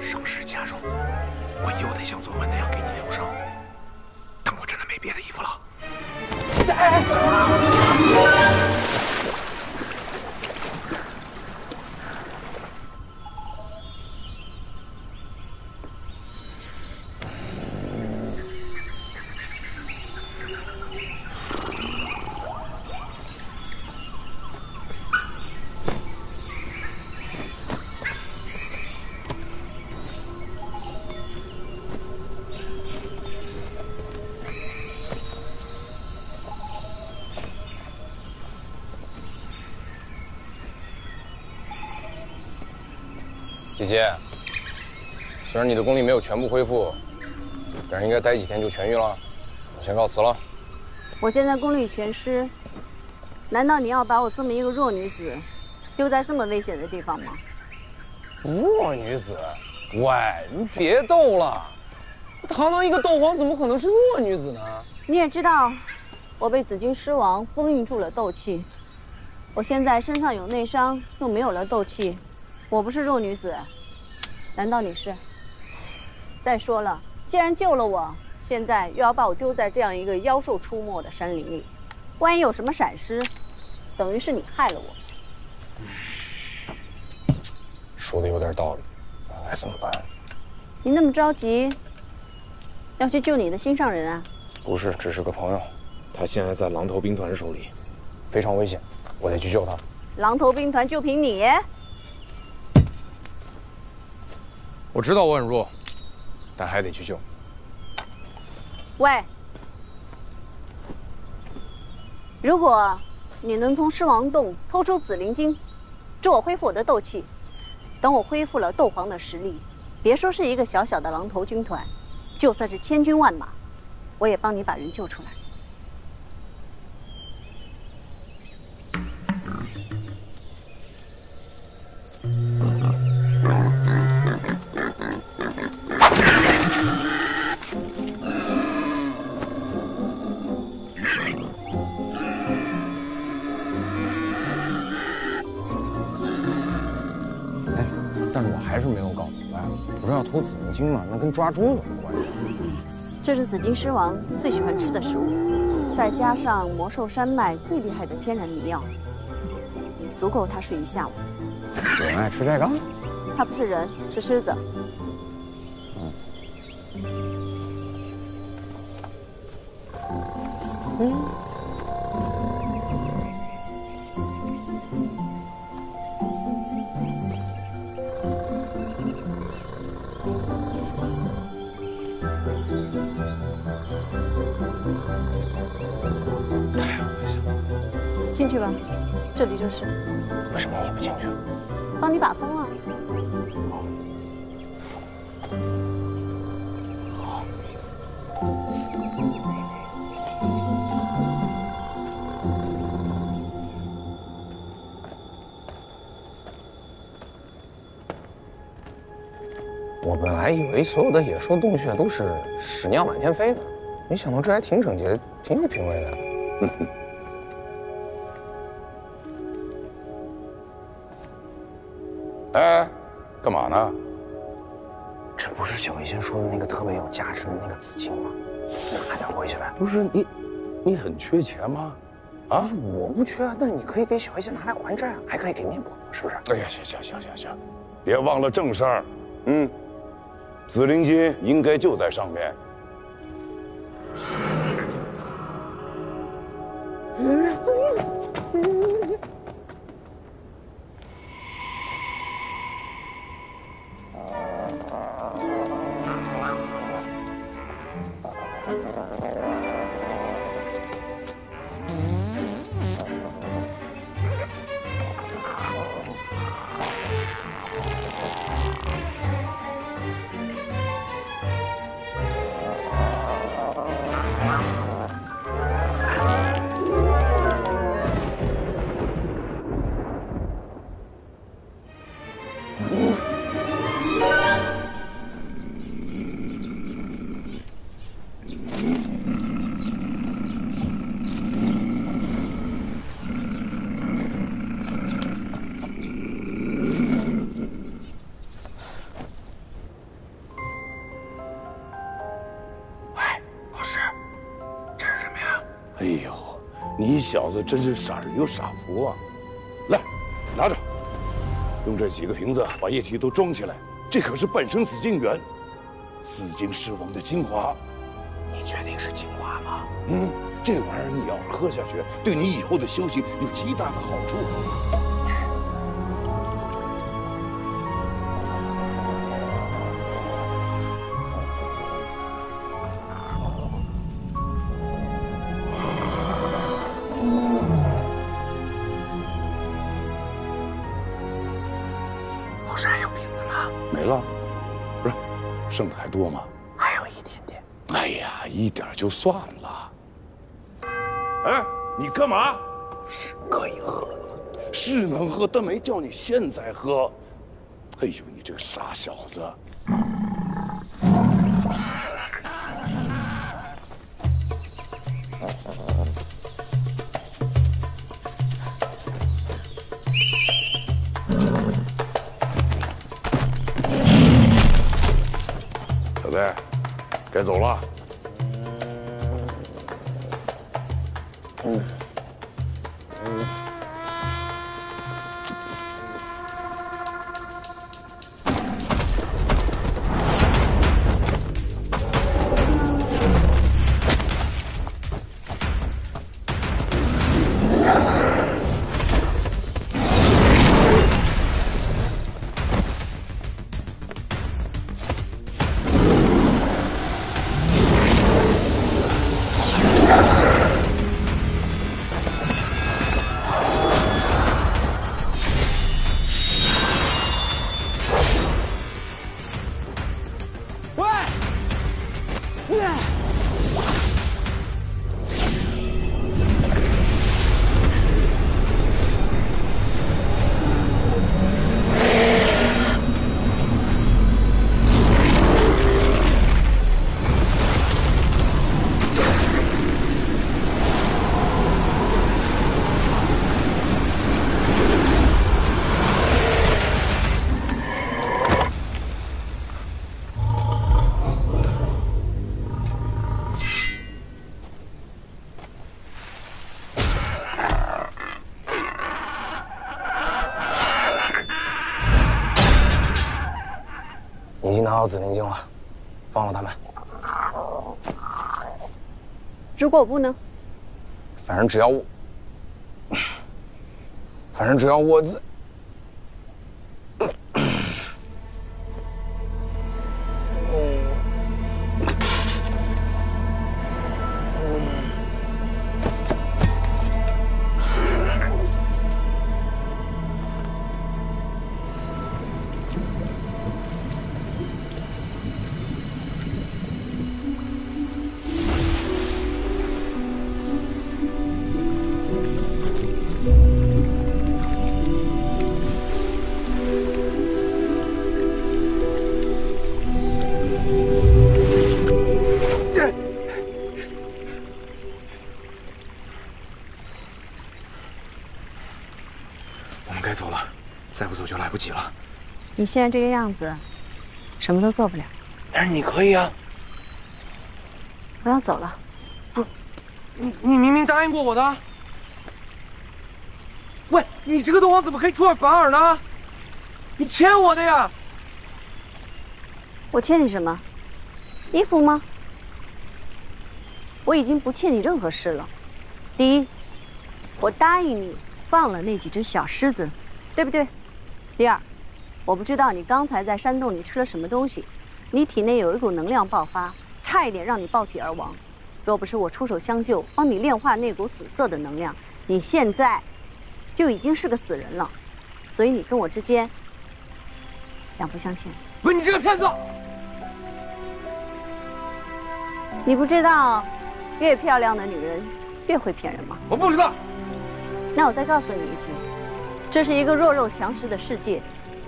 伤势加重，我又得像昨晚那样给你疗伤，但我真的没别的衣服了。哎哎姐姐，虽然你的功力没有全部恢复，但是应该待几天就痊愈了。我先告辞了。我现在功力全失，难道你要把我这么一个弱女子丢在这么危险的地方吗？弱女子，喂，你别逗了！堂堂一个斗皇，怎么可能是弱女子呢？你也知道，我被紫金狮王封印住了斗气，我现在身上有内伤，又没有了斗气，我不是弱女子，难道你是？再说了，既然救了我，现在又要把我丢在这样一个妖兽出没的山林里，万一有什么闪失，等于是你害了我。说的有点道理，那该怎么办？你那么着急？ 要去救你的心上人啊？不是，只是个朋友。他现在在狼头兵团手里，非常危险，我得去救他。狼头兵团就凭你？我知道我很弱，但还得去救。喂，如果你能从狮王洞偷出紫灵晶，助我恢复我的斗气，等我恢复了斗皇的实力，别说是一个小小的狼头军团。 就算是千军万马，我也帮你把人救出来。哎，但是我还是没有搞明白，不是要偷紫灵晶吗？那跟抓猪有什么关系？ 这是紫金狮王最喜欢吃的食物，再加上魔兽山脉最厉害的天然迷药，足够他睡一下午。有人爱吃这个？他不是人，是狮子。嗯。嗯 太恶心了！进去吧，这里就是。为什么你不进去？帮你把风啊！好。我本来以为所有的野兽洞穴都是屎尿满天飞的。 没想到这还挺整洁，挺有品味的。哎，干嘛呢？这不是九维先说的那个特别有价值的那个紫金吗？拿点回去呗。不是你，你很缺钱吗？啊，我不缺，但是你可以给小维先拿来还债啊，还可以给面包，是不是？哎呀，行行行行行，别忘了正事儿。嗯，紫灵晶应该就在上面。 小子真是傻人有傻福啊！来，拿着，用这几个瓶子把液体都装起来。这可是半生紫金元，紫金狮王的精华。你确定是精华吗？嗯，这玩意儿你要是喝下去，对你以后的修行有极大的好处。老师还有瓶子吗？啊，没了。不是，剩的还多吗？还有一点点。哎呀，一点就算了。哎，你干嘛？是可以喝了。是能喝，但没叫你现在喝。哎呦，你这个傻小子！小子，该走了。嗯。嗯。 拿到紫灵晶了，放了他们。如果我不呢？反正只要我，反正只要我自。 就来不及了。你现在这个样子，什么都做不了。但是你可以啊。我要走了。不，你你明明答应过我的。喂，你这个东皇怎么可以出尔反尔呢？你欠我的呀。我欠你什么？衣服吗？我已经不欠你任何事了。第一，我答应你放了那几只小狮子，对不对？ 第二，我不知道你刚才在山洞里吃了什么东西，你体内有一股能量爆发，差一点让你爆体而亡。若不是我出手相救，帮你炼化那股紫色的能量，你现在就已经是个死人了。所以你跟我之间两不相欠。不是你这个骗子！你不知道，越漂亮的女人越会骗人吗？我不知道。那我再告诉你一句。 这是一个弱肉强食的世界，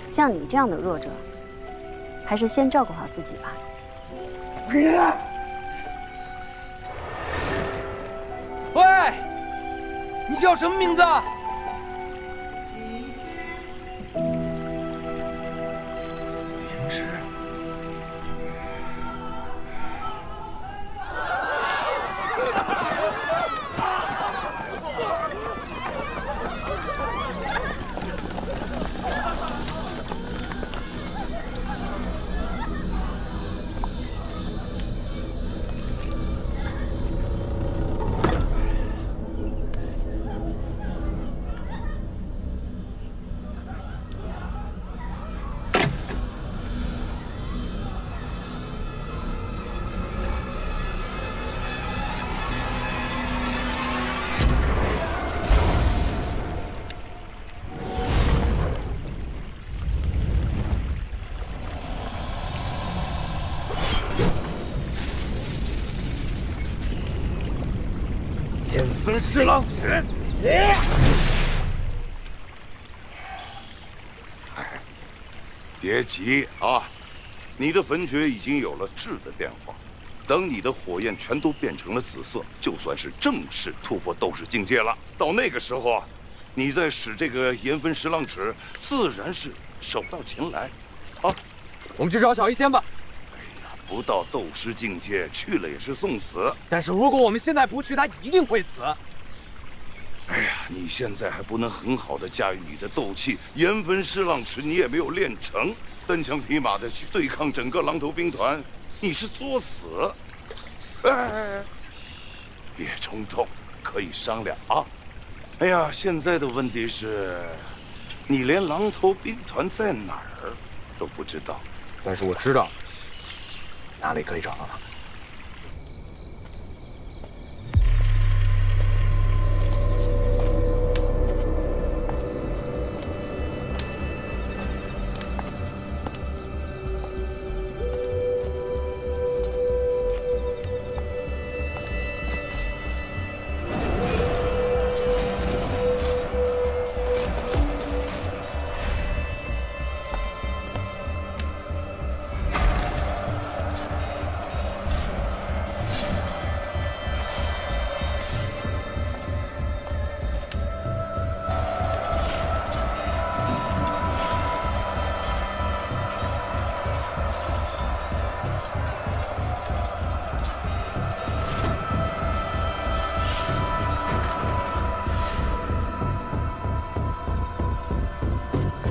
像你这样的弱者，还是先照顾好自己吧。喂，你叫什么名字？明知。死了侍郎。是。别急啊，你的焚诀已经有了质的变化，等你的火焰全都变成了紫色，就算是正式突破斗士境界了。到那个时候啊，你再使这个炎焚十郎尺，自然是手到擒来。啊，我们去找小医仙吧。 不到斗师境界，去了也是送死。但是如果我们现在不去，他一定会死。哎呀，你现在还不能很好的驾驭你的斗气，炎焚尸浪池你也没有练成，单枪匹马的去对抗整个狼头兵团，你是作死。哎哎哎，别冲动，可以商量啊。哎呀，现在的问题是，你连狼头兵团在哪儿都不知道。但是我知道。 哪里可以找到他们？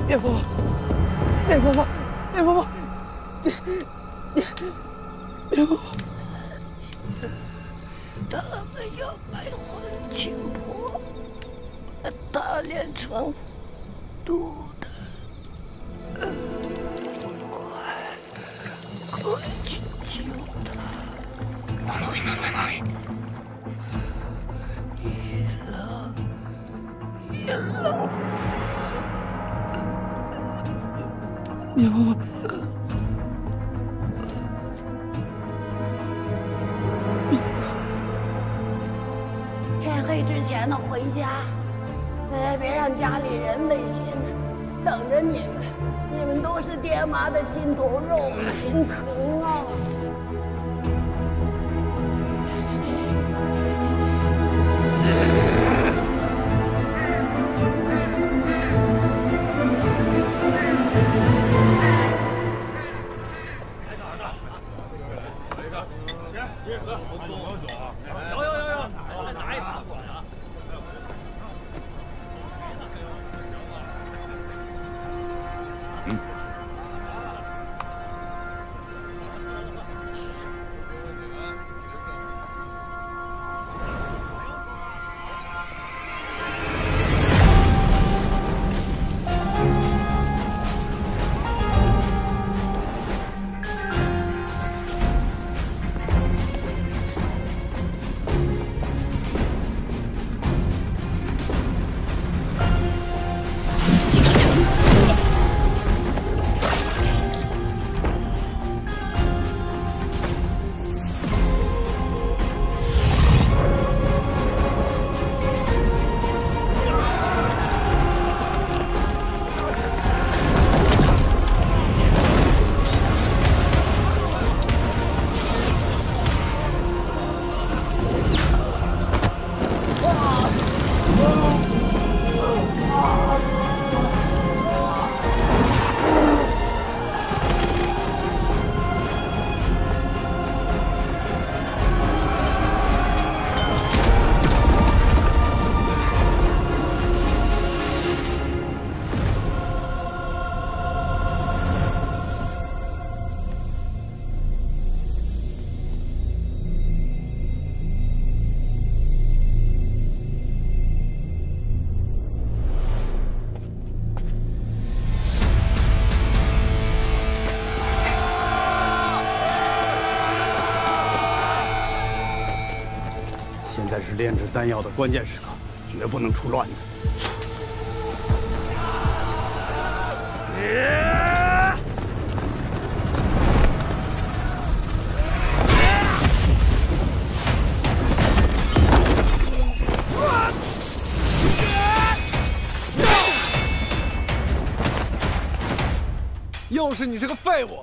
念婆婆，念婆婆，念婆婆，念念念婆婆，他们要拜魂请婆，打炼成毒的，快快去救他！狼头兵团在哪里？野狼，野狼。 灭婆婆，天黑之前呢回家，哎，别让家里人累心，等着你们，你们都是爹妈的心头肉，心疼啊！ 但是炼制丹药的关键时刻，绝不能出乱子。要是你这个废物！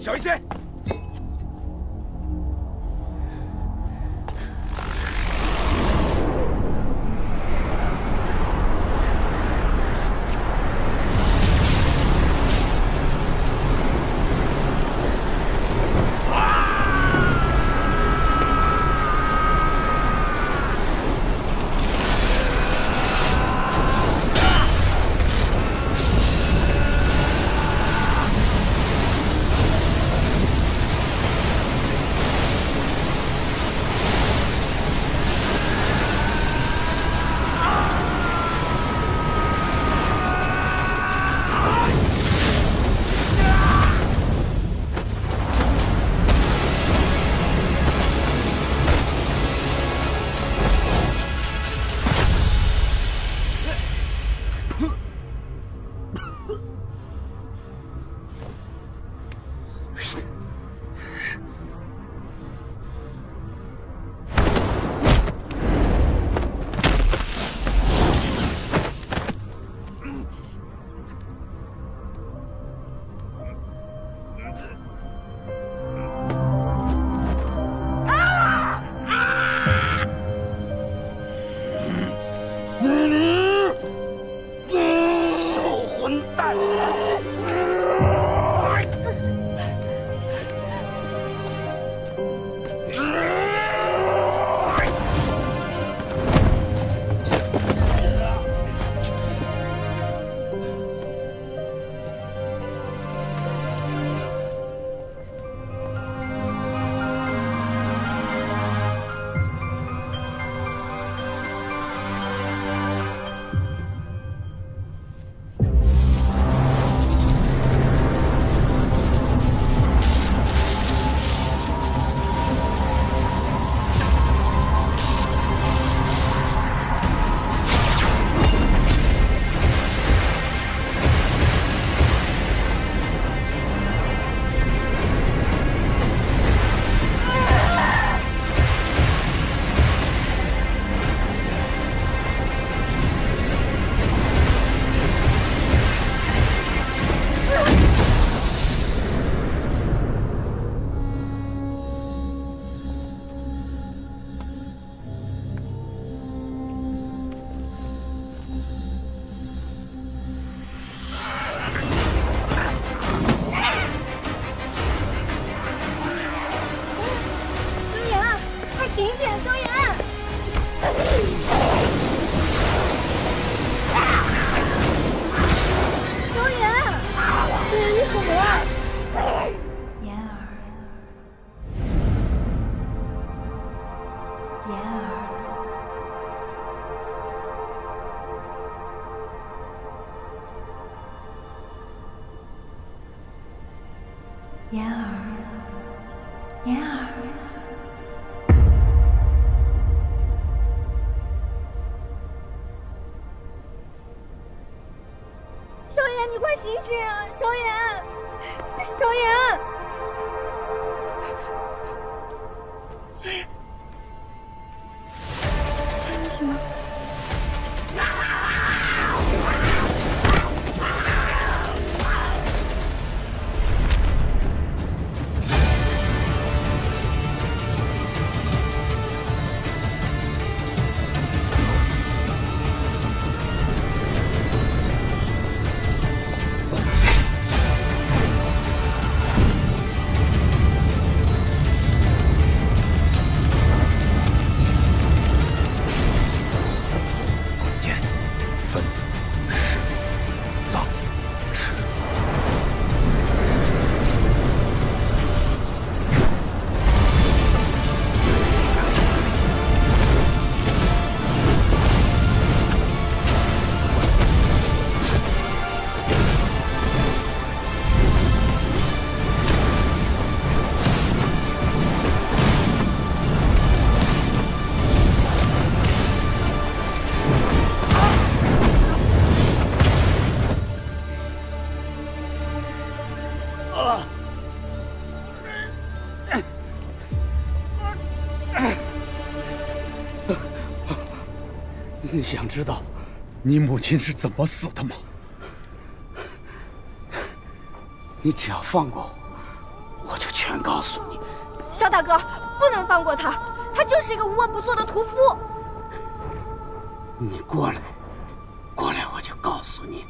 小一些。 言儿，言儿。哎呀，看得清吗？ 你想知道你母亲是怎么死的吗？你只要放过我，我就全告诉你。小大哥，不能放过他，他就是一个无恶不作的屠夫。你过来，过来，我就告诉你。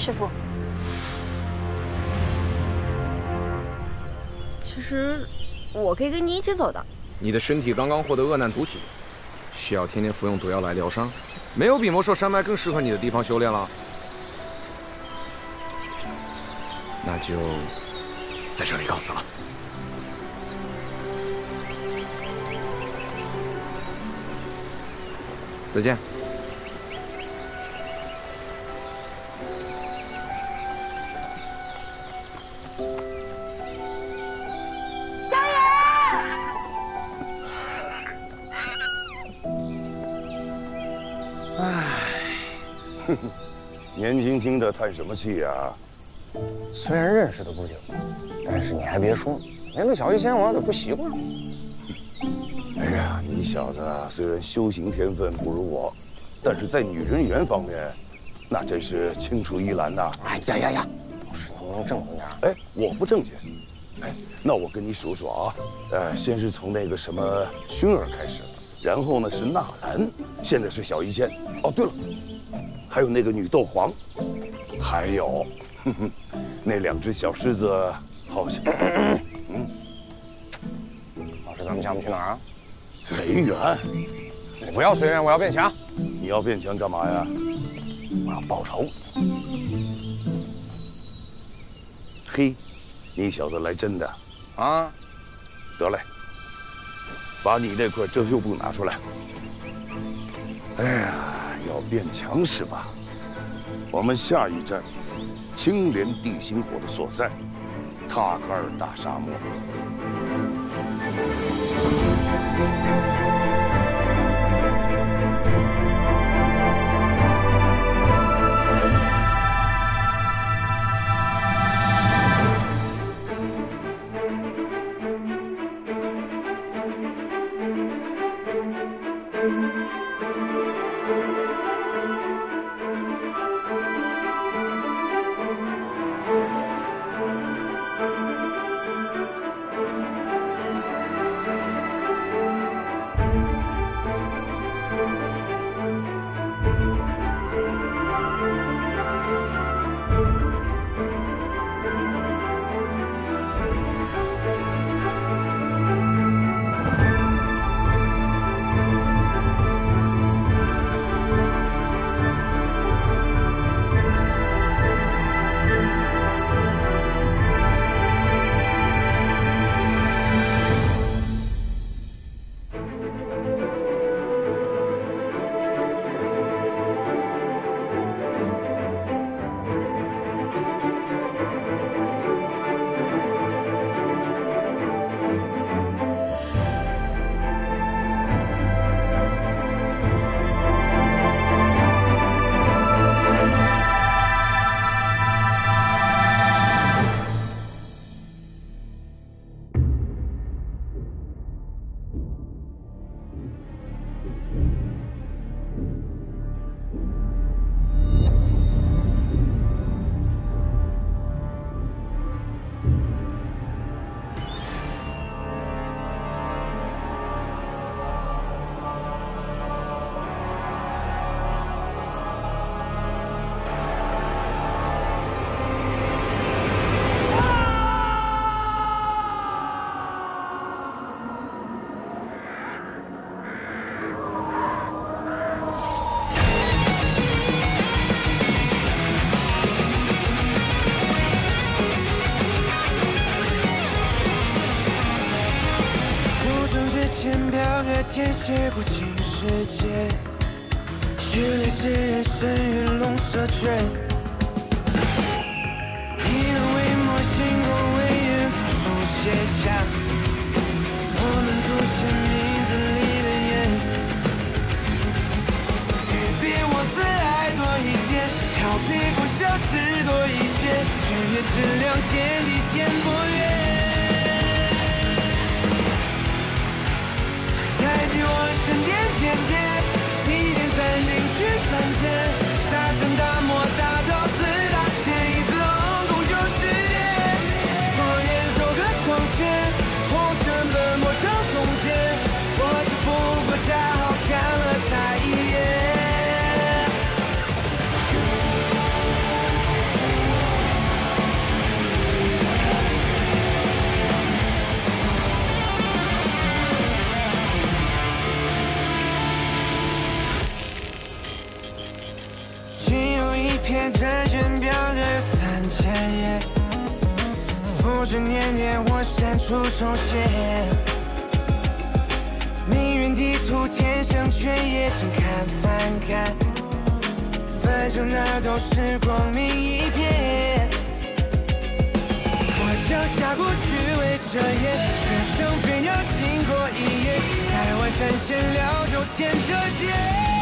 师傅，其实我可以跟你一起走的。你的身体刚刚获得恶难毒体，需要天天服用毒药来疗伤。没有比魔兽山脉更适合你的地方修炼了，那就在这里告辞了。再见。 年轻轻的叹什么气呀？虽然认识的不久，但是你还别说，连个小医仙我有点不习惯。哎呀，你小子虽然修行天分不如我，但是在女人缘方面，那真是青出于蓝呐！哎呀呀呀，老师能不能正经点？哎，我不正经。哎，那我跟你数数啊，呃，先是从那个什么薰儿开始，然后呢是纳兰，现在是小医仙。哦，对了。 还有那个女斗皇，还有呵呵那两只小狮子，好像……嗯，老师，咱们下午去哪儿啊？随缘。你不要随缘，我要变强。你要变强干嘛呀？我要报仇。嘿，你小子来真的啊？得嘞，把你那块遮羞布拿出来。哎呀！ 要变强是吧？我们下一站，青莲地心火的所在——塔克尔大沙漠。千飘的天，写过情世界，日历之夜，身与龙蛇圈，一人为墨，心口为言，草书写下我们祖先名字里的眼，与比我自爱多一点，调皮不消失多一点，犬夜质量天地间不远。 这年年，我删除手写，命运地图天上缺页，请看翻看，反正那都是光明一片。我脚下过去为遮掩，人生便要经过一夜，才完善闲聊就天这点。